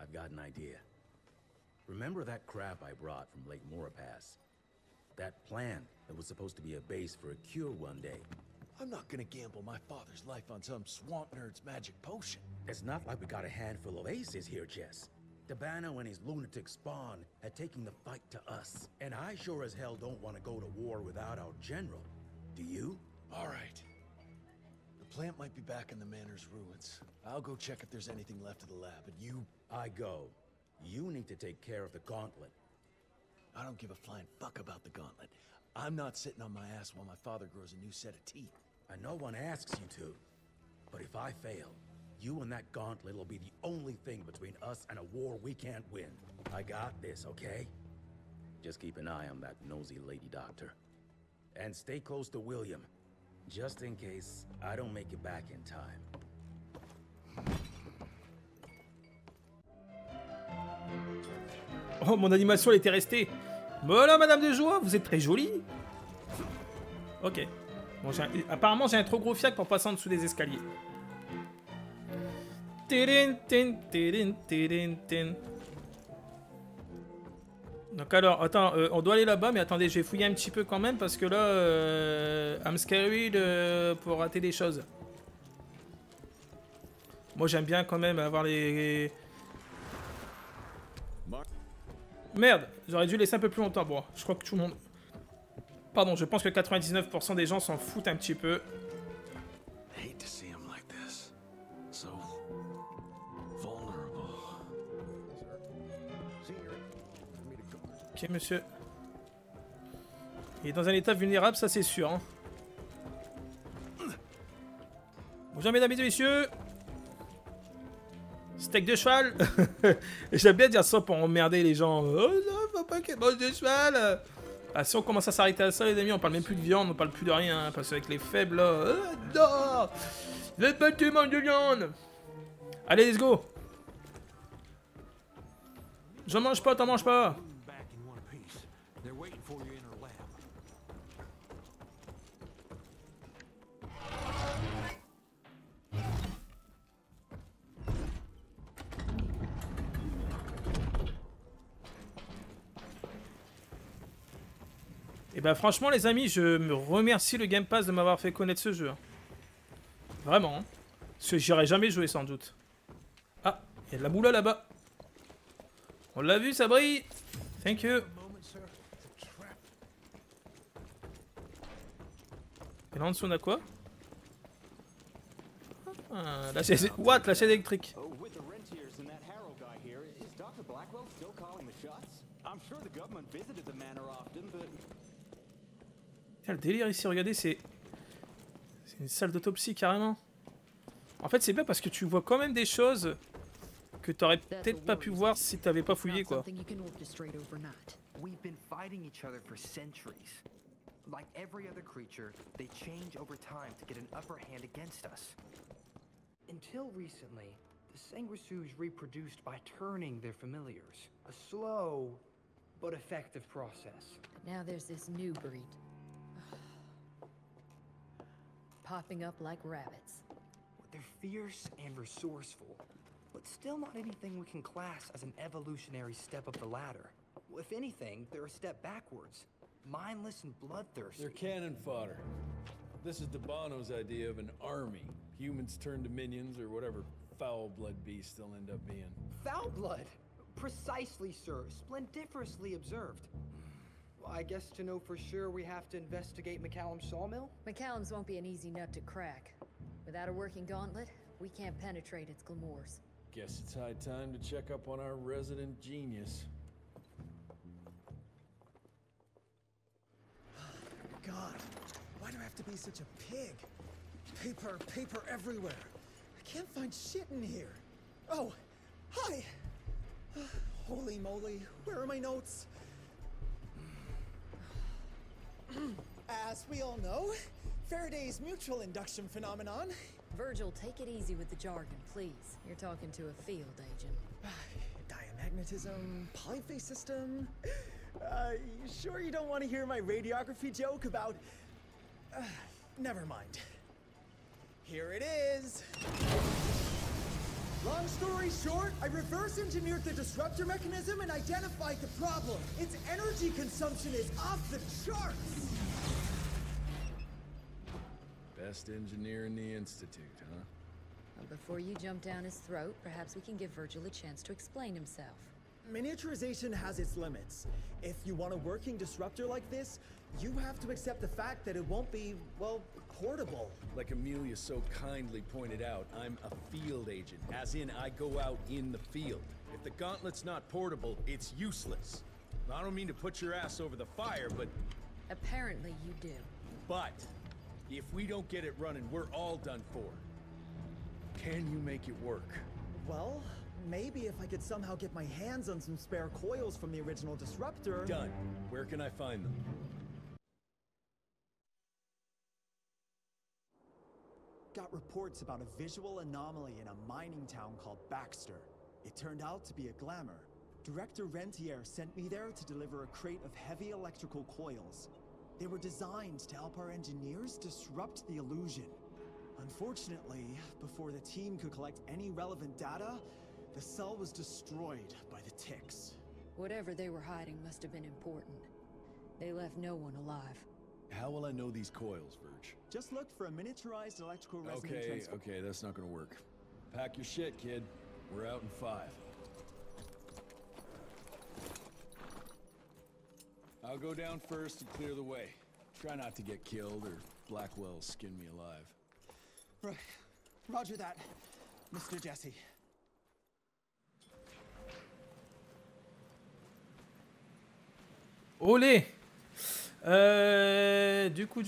I've got an idea. Remember that crab I brought from Lake Maurepas? That plan that was supposed to be a base for a cure one day. I'm not gonna gamble my father's life on some swamp nerd's magic potion. It's not like we got a handful of aces here, Jess. Dabano and his lunatic spawn are taking the fight to us. And I sure as hell don't want to go to war without our general. Do you? All right. The plant might be back in the manor's ruins. I'll go check if there's anything left of the lab, and you... I go. You need to take care of the gauntlet. I don't give a flying fuck about the gauntlet. I'm not sitting on my ass while my father grows a new set of teeth. And no one asks you to. But if I fail, you and that gauntlet will be the only thing between us and a war we can't win. I got this, okay? Just keep an eye on that nosy lady doctor. And stay close to William, just in case I don't make it back in time. Oh, mon animation, elle était restée. Voilà, madame de joie, vous êtes très jolie. Ok. Bon, apparemment, j'ai un trop gros fiac pour passer en dessous des escaliers. Donc alors, attends, on doit aller là-bas, mais attendez, je vais fouiller un petit peu quand même, parce que là, I'm scared pour rater des choses. Moi, j'aime bien quand même avoir les... Merde, j'aurais dû laisser un peu plus longtemps. Bon, je crois que tout le monde... Pardon, je pense que 99% des gens s'en foutent un petit peu. Ok, monsieur. Il est dans un état vulnérable, ça c'est sûr. Hein. Bonjour mesdames et messieurs. Steak de cheval. J'aime bien dire ça pour emmerder les gens. Oh non, faut pas qu'elle mange de cheval. Ah, si on commence à s'arrêter à ça, les amis, on parle même plus de viande, on parle plus de rien, hein, parce qu'avec les faibles, là... non, je vais pas te manger de viande. Allez, let's go. J'en mange pas, t'en manges pas. Et bah franchement les amis, je me remercie le Game Pass de m'avoir fait connaître ce jeu. Vraiment. Hein. Parce que j'aurais jamais joué sans doute. Ah, il y a de la moula là-bas. On l'a vu, ça brille. Thank you. Et là en dessous on a quoi? Ah, la chaise... What? La chaise électrique. Tiens, le délire ici, regardez, c'est une salle d'autopsie carrément. En fait, c'est bien parce que tu vois quand même des choses que t'aurais peut-être pas pu voir si t'avais pas fouillé, quoi. The Sanguisu's reproduced by turning their familiars. A slow but effective process. Now there's this new breed. Popping up like rabbits. They're fierce and resourceful, but still not anything we can class as an evolutionary step up the ladder. If anything, they're a step backwards. Mindless and bloodthirsty. They're cannon fodder. This is DeBono's idea of an army. Humans turn to minions or whatever. Foul blood beasts they'll end up being. Foul blood? Precisely, sir. Splendiferously observed. Well, I guess to know for sure we have to investigate McCallum's sawmill? McCallum's won't be an easy nut to crack. Without a working gauntlet, we can't penetrate its glamours. Guess it's high time to check up on our resident genius. God, why do I have to be such a pig? Paper, paper everywhere. Can't find shit in here. Oh, hi. Holy moly, where are my notes? As we all know, Faraday's mutual induction phenomenon. Virgil, take it easy with the jargon, please. You're talking to a field agent. Diamagnetism, polyphase system. You sure you don't want to hear my radiography joke about... never mind. Here it is! Long story short, I reverse-engineered the disruptor mechanism and identified the problem. Its energy consumption is off the charts! Best engineer in the Institute, huh? Well, before you jump down his throat, perhaps we can give Virgil a chance to explain himself. Miniaturization has its limits. If you want a working disruptor like this, you have to accept the fact that it won't be, well, portable. Like Amelia so kindly pointed out, I'm a field agent, as in I go out in the field. If the gauntlet's not portable, it's useless. I don't mean to put your ass over the fire, but... Apparently you do. But, if we don't get it running, we're all done for. Can you make it work? Well... Maybe if I could somehow get my hands on some spare coils from the original disruptor. Done. Where can I find them? Got reports about a visual anomaly in a mining town called Baxter. It turned out to be a glamour. Director Rentier sent me there to deliver a crate of heavy electrical coils. They were designed to help our engineers disrupt the illusion. Unfortunately, before the team could collect any relevant data, the cell was destroyed by the ticks. Whatever they were hiding must have been important. They left no one alive. How will I know these coils, Verge? Just look for a miniaturized electrical resonant transfer. Okay, that's not gonna work. Pack your shit, kid. We're out in 5. I'll go down first to clear the way. Try not to get killed or Blackwell skin me alive. Right. Roger that, Mr. Jesse. Olé! Du coup...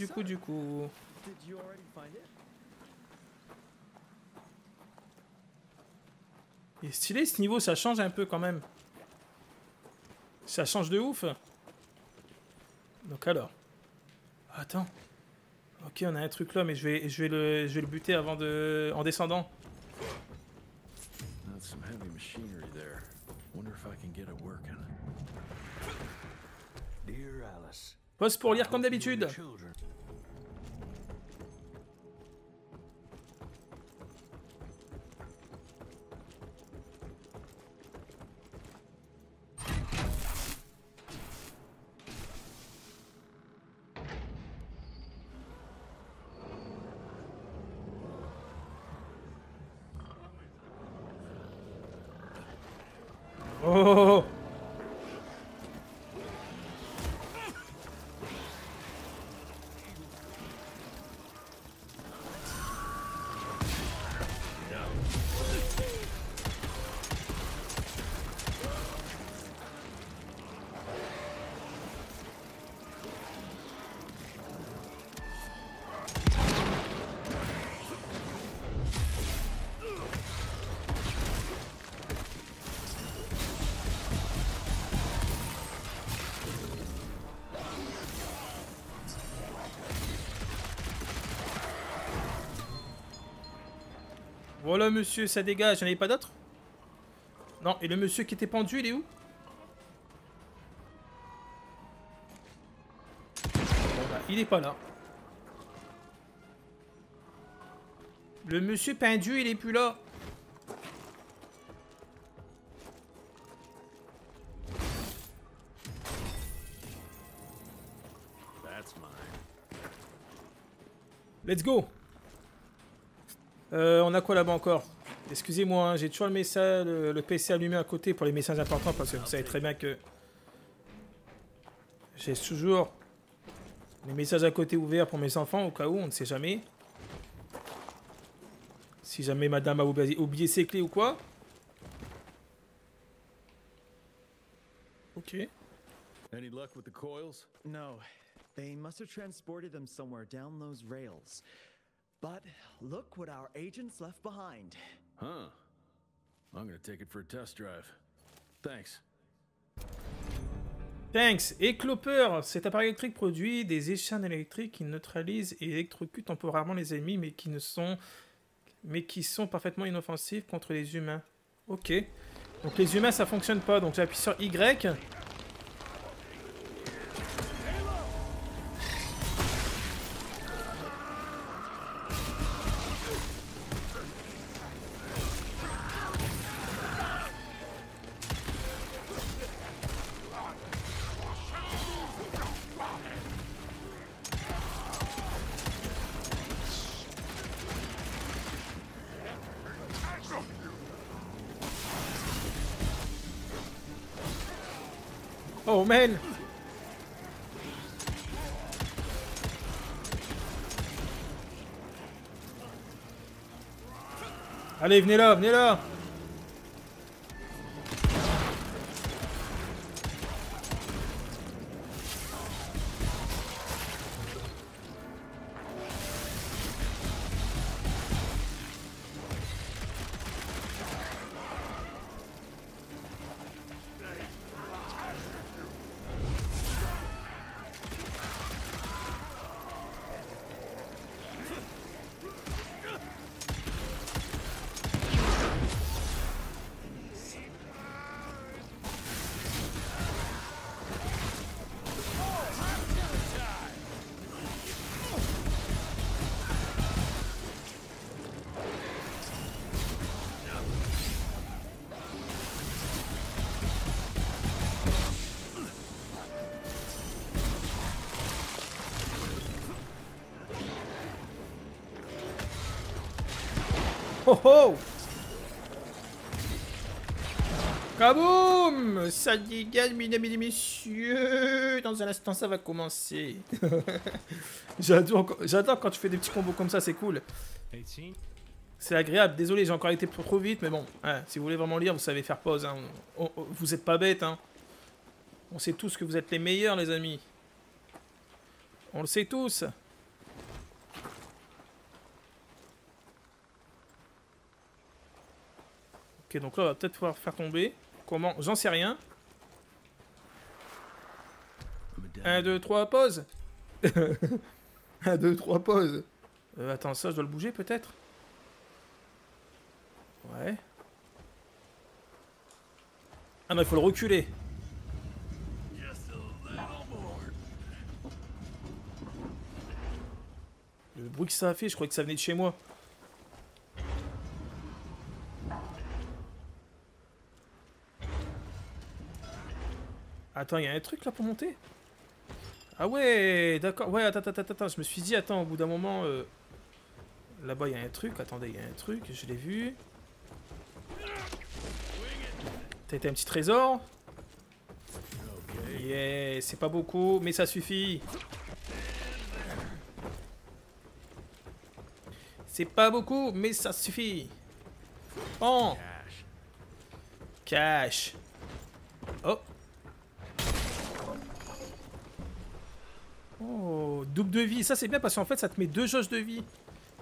Il est stylé ce niveau, ça change un peu quand même. Ça change de ouf. Donc alors... Attends... Ok, on a un truc là, mais je vais le buter avant de... en descendant. Pause pour lire comme d'habitude. Oh. Voilà monsieur, ça dégage, j'en avais pas d'autres? Non, et le monsieur qui était pendu, il est où? Il est pas là. Le monsieur pendu, il est plus là. Let's go. On a quoi là-bas encore? Excusez-moi, hein, j'ai toujours le message, le PC allumé à côté pour les messages importants parce que vous savez très bien que j'ai toujours les messages à côté ouverts pour mes enfants au cas où, on ne sait jamais. Si jamais madame a oublié ses clés ou quoi. Ok. Any luck with the coils? No. They must have transported them somewhere down those rails. But look what our agents left behind. Huh. I'm gonna take it for a test drive. Thanks. Thanks. Éclopeur. Cet appareil électrique produit des échaînes électriques qui neutralisent et électrocutent temporairement les ennemis, mais qui sont parfaitement inoffensifs contre les humains. Ok. Donc les humains, ça fonctionne pas. Donc j'appuie sur Y. Oh man. Allez, venez là, venez là. Oh oh! Kaboum! Ça dégage, mesdames et messieurs! Dans un instant, ça va commencer. J'adore quand tu fais des petits combos comme ça, c'est cool. C'est agréable. Désolé, j'ai encore été trop vite, mais bon. Ouais, si vous voulez vraiment lire, vous savez faire pause. Hein. Vous êtes pas bêtes. Hein. On sait tous que vous êtes les meilleurs, les amis. On le sait tous. Ok, donc là, on va peut-être pouvoir faire tomber. Comment? J'en sais rien. 1, 2, 3, pause. 1, 2, 3, pause. Attends, ça, je dois le bouger, peut-être? Ouais. Ah non, il faut le reculer. Le bruit que ça a fait, je croyais que ça venait de chez moi. Attends, il y a un truc là pour monter? Ah ouais, d'accord. Ouais, attends. Je me suis dit, attends, au bout d'un moment... Là-bas, il y a un truc. Attendez, il y a un truc. Je l'ai vu. C'était un petit trésor. Yeah, c'est pas beaucoup, mais ça suffit. C'est pas beaucoup, mais ça suffit. Oh, cash. Oh. Oh, double de vie. Ça, c'est bien parce qu'en fait, ça te met deux jauges de vie.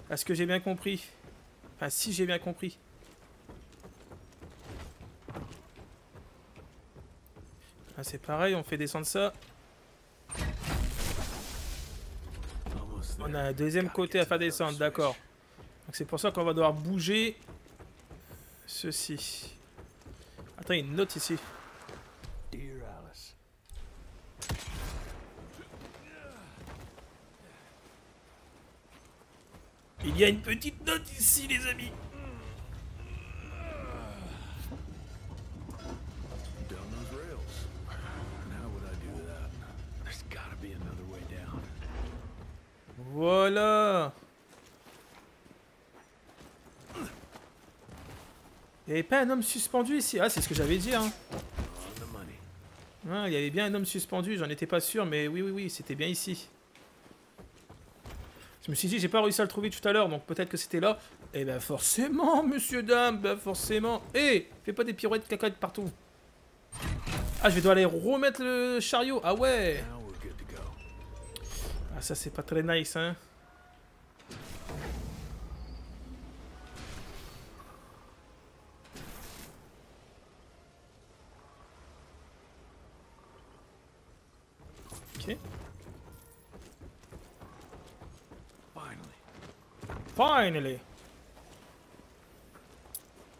À ce que j'ai bien compris. Enfin, si j'ai bien compris. Ah, c'est pareil, on fait descendre ça. On a un deuxième côté à faire descendre, d'accord. Donc c'est pour ça qu'on va devoir bouger ceci. Attends, il y a une note ici. Il y a une petite note ici, les amis. Voilà. Il n'y avait pas un homme suspendu ici. Ah, c'est ce que j'avais dit, hein. Ah, il y avait bien un homme suspendu, j'en étais pas sûr, mais oui, c'était bien ici. Je me suis dit, j'ai pas réussi à le trouver tout à l'heure, donc peut-être que c'était là. Eh ben forcément, monsieur, dame, ben forcément. Eh, fais pas des pirouettes cacahuètes partout. Ah, je vais devoir aller remettre le chariot. Ah ouais. Ah, ça, c'est pas très nice, hein. Ok. Finally.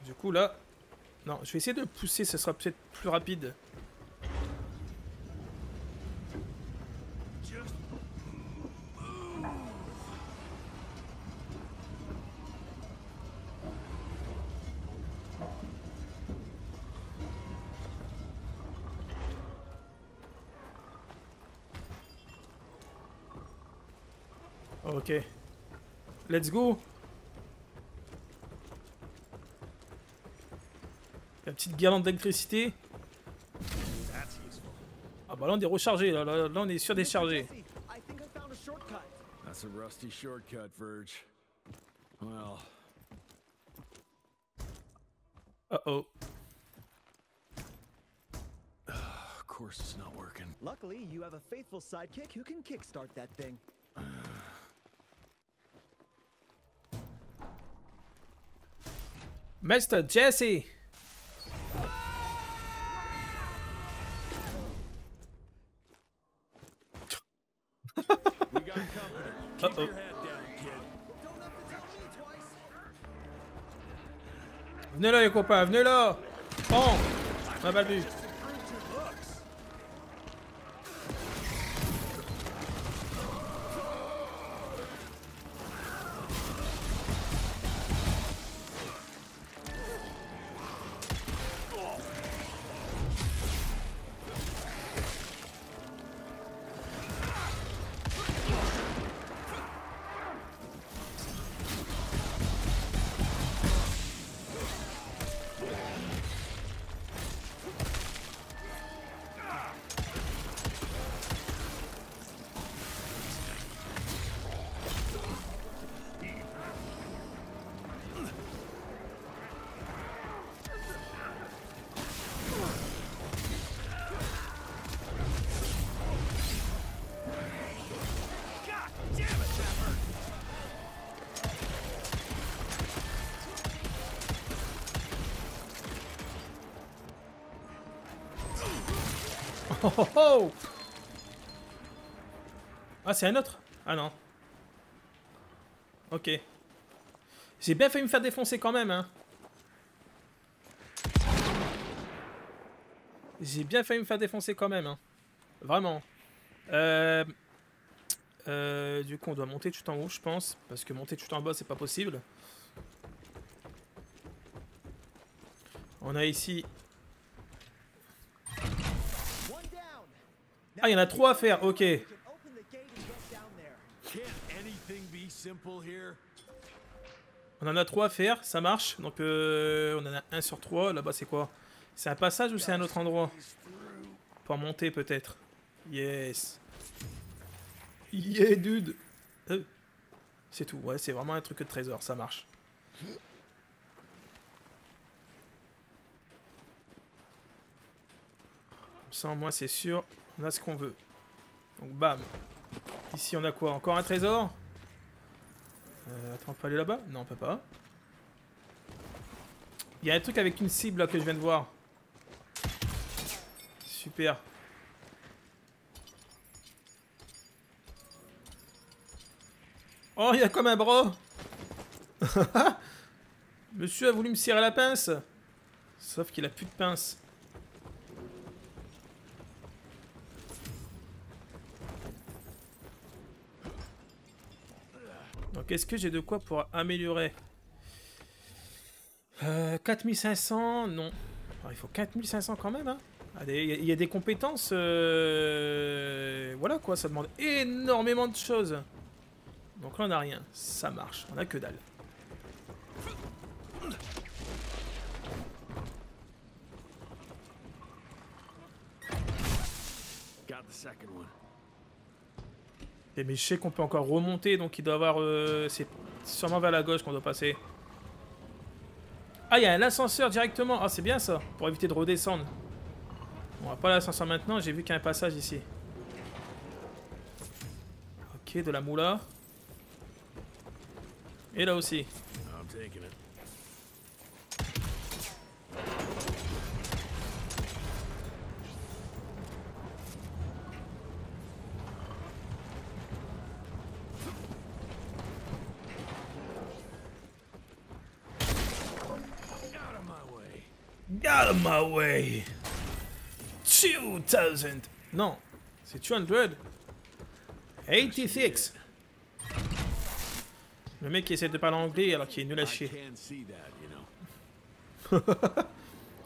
Du coup là... Non, je vais essayer de pousser, ce sera peut-être plus rapide. Ok. Let's go! La petite guirlande d'électricité. Ah bah là on est rechargé, là on est sur déchargé. Uh oh. Of course it's not working. Luckily you have a faithful sidekick who can kickstart that thing. Mr. Jesse. Uh-oh. Venez là les copains, venez là. Oh, ma balle vue. Oh oh oh. Ah, c'est un autre? Ah non. Ok. J'ai bien failli me faire défoncer quand même, hein. J'ai bien failli me faire défoncer quand même, hein. Vraiment. Du coup, on doit monter tout en haut, je pense. Parce que monter tout en bas, c'est pas possible. On a ici... Ah, il y en a 3 à faire, ok. On en a 3 à faire, ça marche. Donc on en a 1 sur 3. Là-bas, c'est quoi? C'est un passage ou c'est un autre endroit? Pour monter, peut-être. Yes. Yeah, dude. C'est tout, ouais, c'est vraiment un truc de trésor, ça marche. Ça, au moins, c'est sûr. On a ce qu'on veut. Donc, bam. Ici, on a quoi? Encore un trésor? Attends, on peut aller là-bas? Non, on peut pas. Il y a un truc avec une cible, là, que je viens de voir. Super. Oh, il y a comme un bras. Monsieur a voulu me serrer la pince. Sauf qu'il a plus de pince. Est-ce que j'ai de quoi pour améliorer? 4500, non. Alors, il faut 4500 quand même, hein. Allez, il y a des compétences. Voilà quoi, ça demande énormément de choses. Donc là, on n'a rien. Ça marche, on n'a que dalle. Got the second one. Mais je sais qu'on peut encore remonter, donc il doit avoir... c'est sûrement vers la gauche qu'on doit passer. Ah, il y a un ascenseur directement. Ah, c'est bien ça, pour éviter de redescendre. On va pas l'ascenseur maintenant, j'ai vu qu'il y a un passage ici. Ok, de la moula. Et là aussi. Out of my way. 2000. Non, c'est 286. Le mec qui essaie de parler anglais alors qu'il est nul à chier.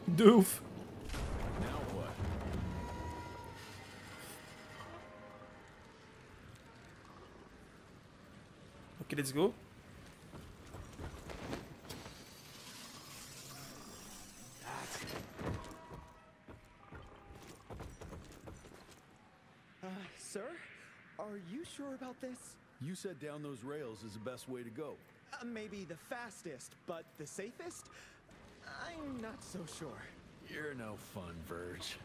De ouf. Ok, let's go. Are you sure about this? You said down those rails is the best way to go. Maybe the fastest, but the safest? I'm not so sure. You're no fun, Verge.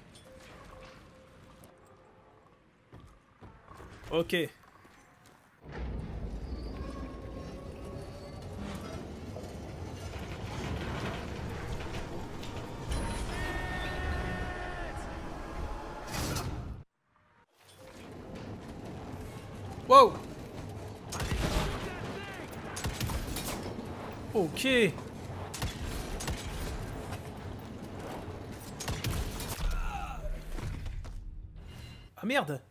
Ok. Wow. Ok. Ah merde.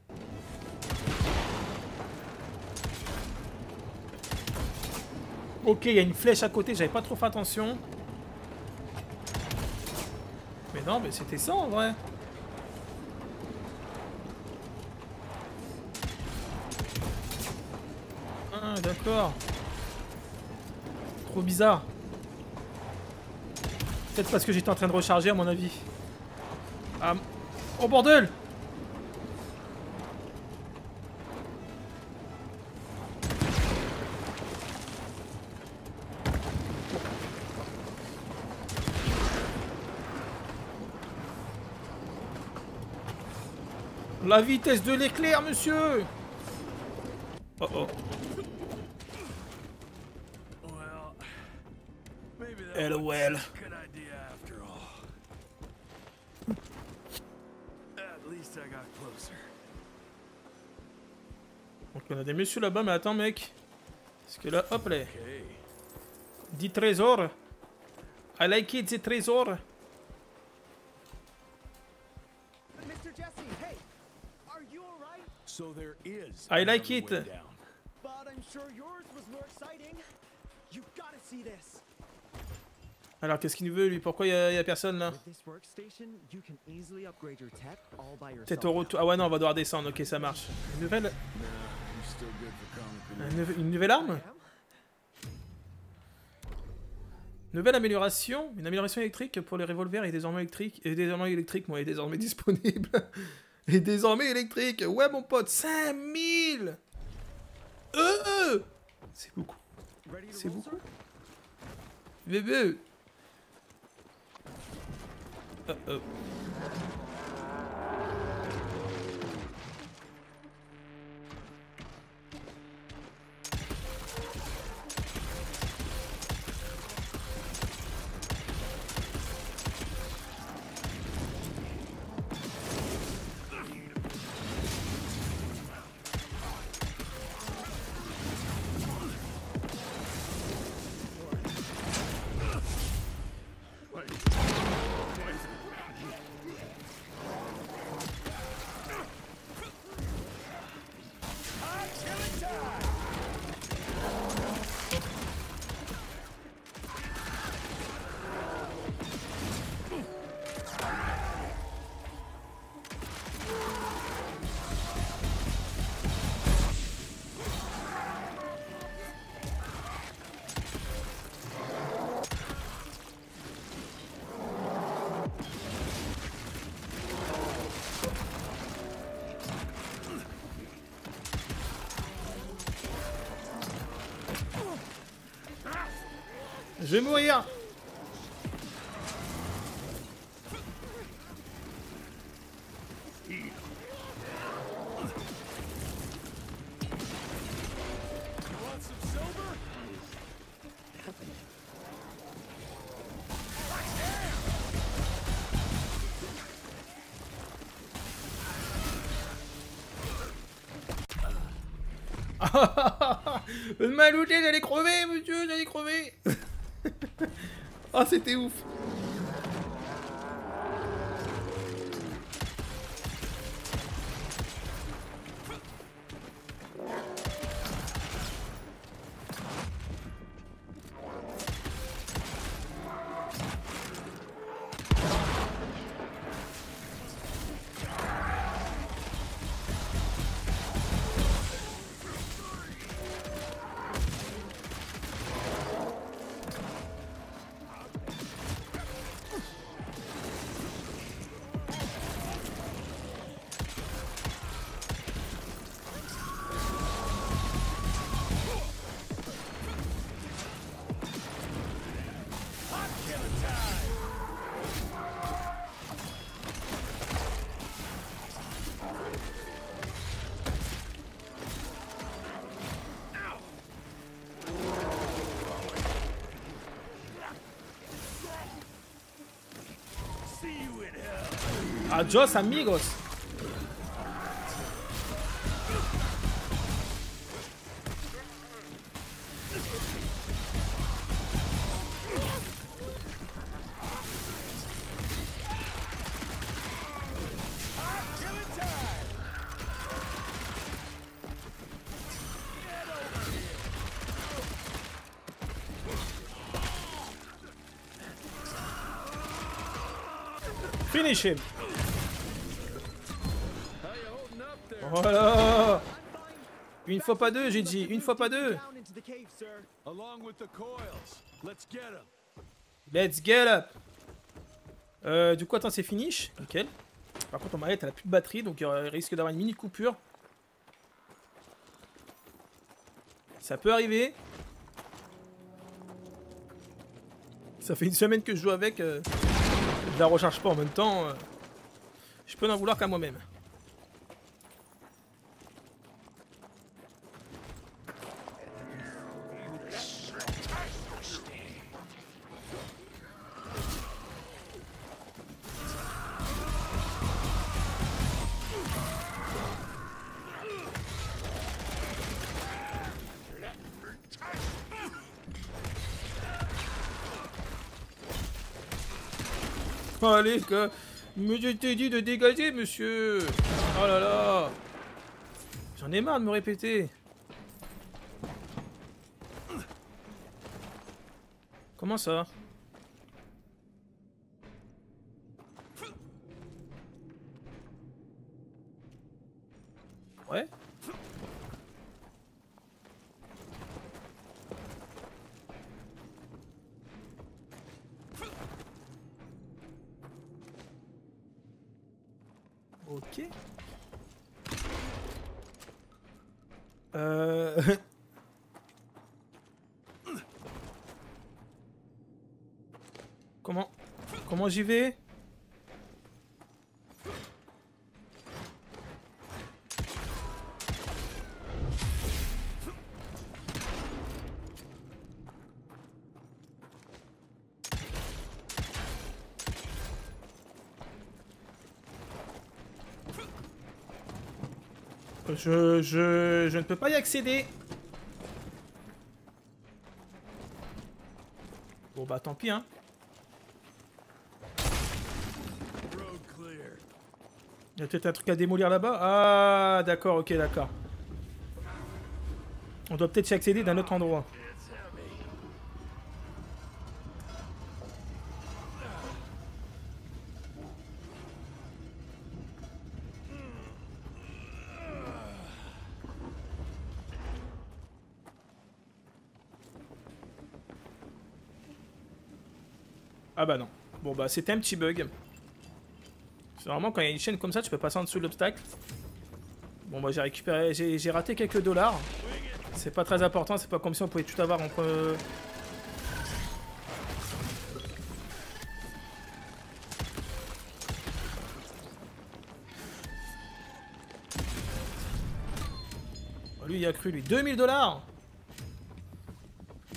Ok, il y a une flèche à côté, j'avais pas trop fait attention. Mais non, mais c'était ça en vrai. D'accord. Trop bizarre. Peut-être parce que j'étais en train de recharger à mon avis. Ah. Oh bordel. La vitesse de l'éclair, monsieur. Oh oh. LOL. Donc on a des messieurs là-bas, mais attends mec. Parce que là, hop là. 10 trésors. I like it, 10 trésors. I like it. Alors qu'est-ce qu'il veut lui? Pourquoi il n'y a personne là? Peut-être au retour. Ah ouais non, on va devoir descendre, ok ça marche. Une nouvelle... Une nouvelle arme? Nouvelle amélioration? Une amélioration électrique pour les revolvers est désormais électrique. Et désormais électrique, moi, est désormais disponible. Et désormais électrique. Ouais mon pote, 5000 c'est beaucoup. C'est beaucoup. Bébé. Je vais mourir. Malouté, j'allais crever, monsieur, j'allais crever. Ah, c'était ouf. Adios amigos. Finish him. Voilà. Une fois pas deux, j'ai dit. Une fois pas deux. Let's get up. Du coup, attends, c'est finish. Nickel. Par contre, on m'arrête, elle a plus de batterie, donc il risque d'avoir une mini coupure. Ça peut arriver. Ça fait une semaine que je joue avec. Je la recharge pas en même temps. Je peux n'en vouloir qu'à moi-même. Allez, gars. Mais je t'ai dit de dégager, monsieur. Oh là là. J'en ai marre de me répéter. Comment ça? Ouais. Ok. Comment j'y vais? Je ne peux pas y accéder. Bon bah tant pis hein. Il y a peut-être un truc à démolir là-bas. Ah d'accord, ok, d'accord. On doit peut-être s'y accéder d'un autre endroit. Ah bah non. Bon bah c'était un petit bug. C'est vraiment quand il y a une chaîne comme ça, tu peux passer en dessous de l'obstacle. Bon bah j'ai récupéré, j'ai raté quelques dollars. C'est pas très important, c'est pas comme si on pouvait tout avoir entre... Oh, lui il a cru lui, 2000 $.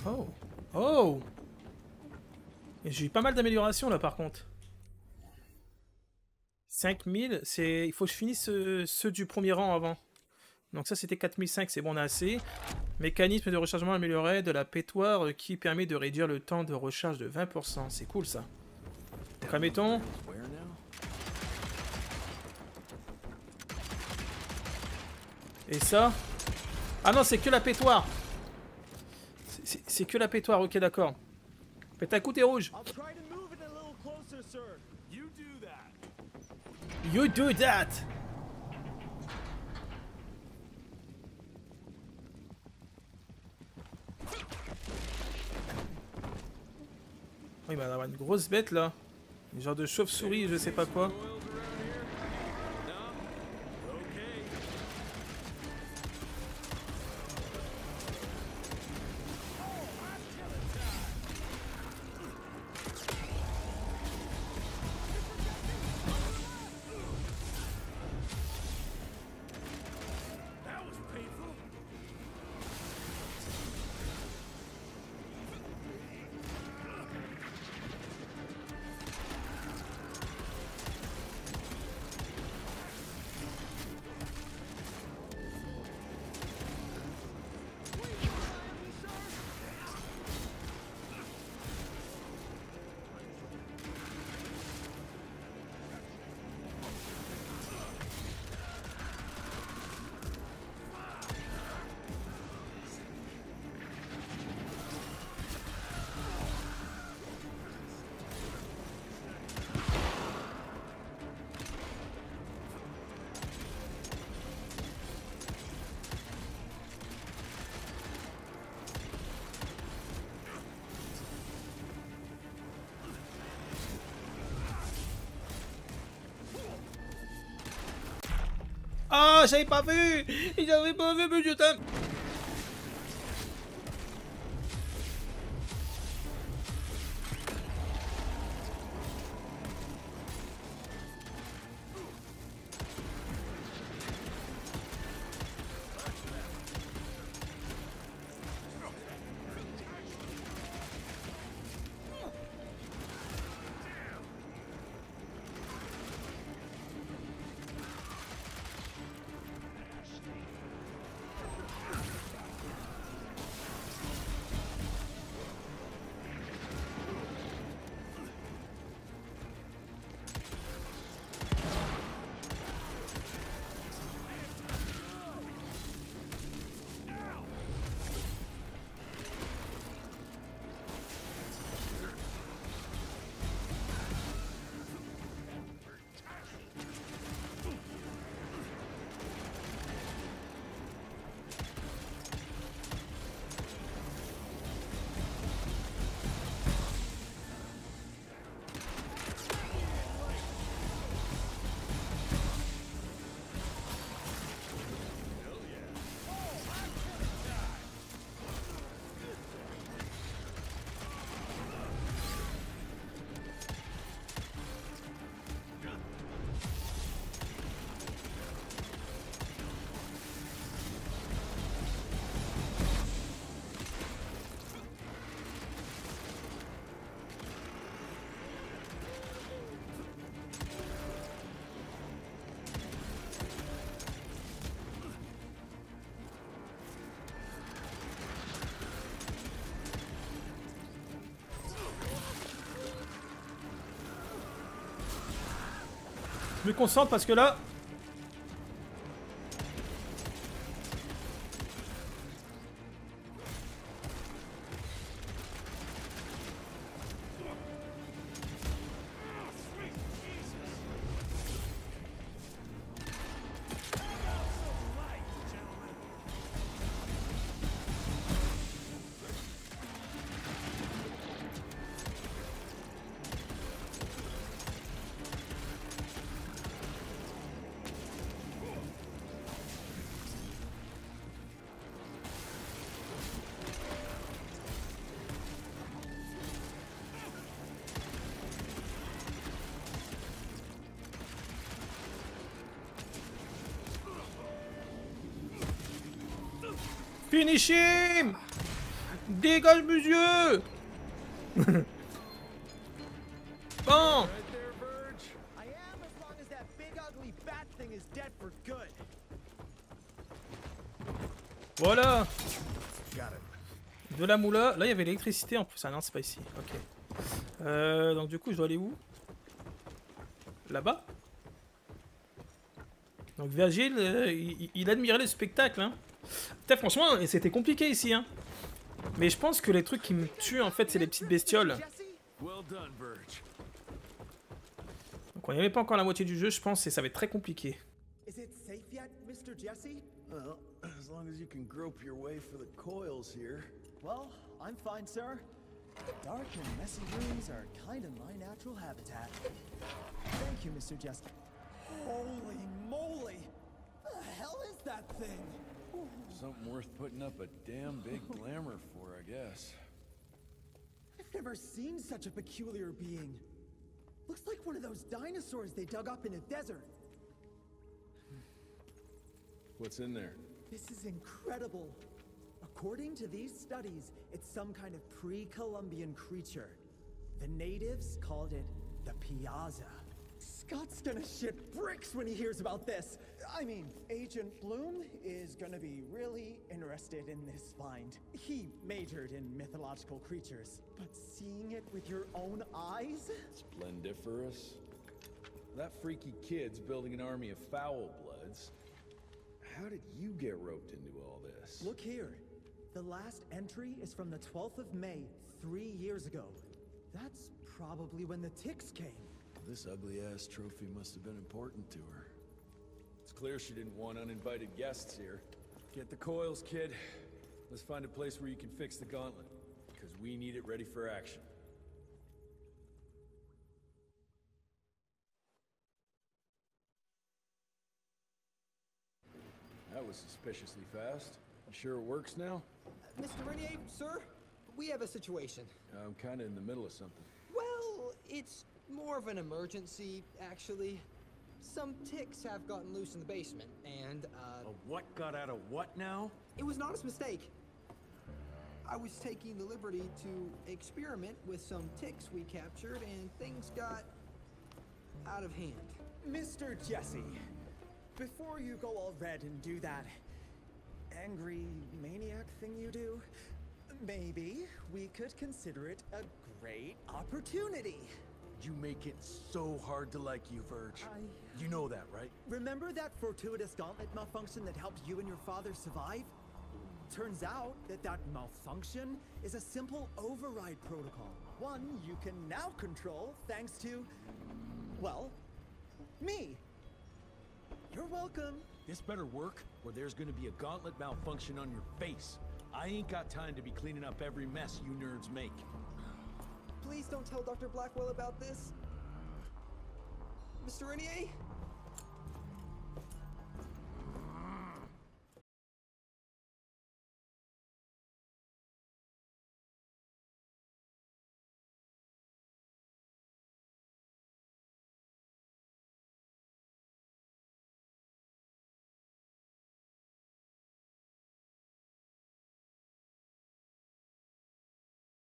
Oh. Oh. J'ai eu pas mal d'améliorations là par contre. 5000, c'est... Il faut que je finisse ceux du premier rang avant. Donc ça c'était 4005, c'est bon, on a assez. Mécanisme de rechargement amélioré de la pétoire qui permet de réduire le temps de recharge de 20%. C'est cool ça. Donc admettons... Et ça... Ah non, c'est que la pétoire. C'est que la pétoire, ok d'accord. Pète un coup, t'es rouge. You do that. Oh, il va y avoir une grosse bête là. Une genre de chauve-souris, je sais pas quoi. Ah, j'avais pas vu! Ils avaient pas vu, putain! Je me concentre parce que là... Finish him! Dégage mes yeux! Bon! Voilà! De la moula. Là, il y avait l'électricité en plus. Ah non, c'est pas ici. Ok. Donc, du coup, je dois aller où? Là-bas? Donc, Virgile, il admirait le spectacle, hein? Putain, franchement, c'était compliqué ici, hein. Mais je pense que les trucs qui me tuent, en fait, c'est les petites bestioles. Donc, on n'y avait pas encore la moitié du jeu, je pense, et ça va être très compliqué. Something worth putting up a damn big glamour for, I guess. I've never seen such a peculiar being. Looks like one of those dinosaurs they dug up in a desert. What's in there? This is incredible. According to these studies, it's some kind of pre-Columbian creature. The natives called it the Piazza. Scott's gonna shit bricks when he hears about this. I mean, Agent Bloom is gonna be really interested in this find. He majored in mythological creatures, but seeing it with your own eyes? Splendiferous. That freaky kid's building an army of foul bloods. How did you get roped into all this? Look here. The last entry is from the 12th of May, 3 years ago. That's probably when the ticks came. This ugly-ass trophy must have been important to her. It's clear she didn't want uninvited guests here. Get the coils, kid. Let's find a place where you can fix the gauntlet, because we need it ready for action. That was suspiciously fast. You sure it works now? Mr. Renier, sir, we have a situation. I'm kind of in the middle of something. Well, it's... more of an emergency, actually. Some ticks have gotten loose in the basement, and, what got out of what now? It was an honest mistake. I was taking the liberty to experiment with some ticks we captured, and things got... out of hand. Mr. Jesse, before you go all red and do that angry maniac thing you do, maybe we could consider it a great opportunity. You make it so hard to like you, Verge. You know that, right? Remember that fortuitous gauntlet malfunction that helped you and your father survive? Turns out that that malfunction is a simple override protocol. One you can now control thanks to, well, me. You're welcome. This better work or there's gonna be a gauntlet malfunction on your face. I ain't got time to be cleaning up every mess you nerds make. Please don't tell Dr. Blackwell about this. Mr. Renier?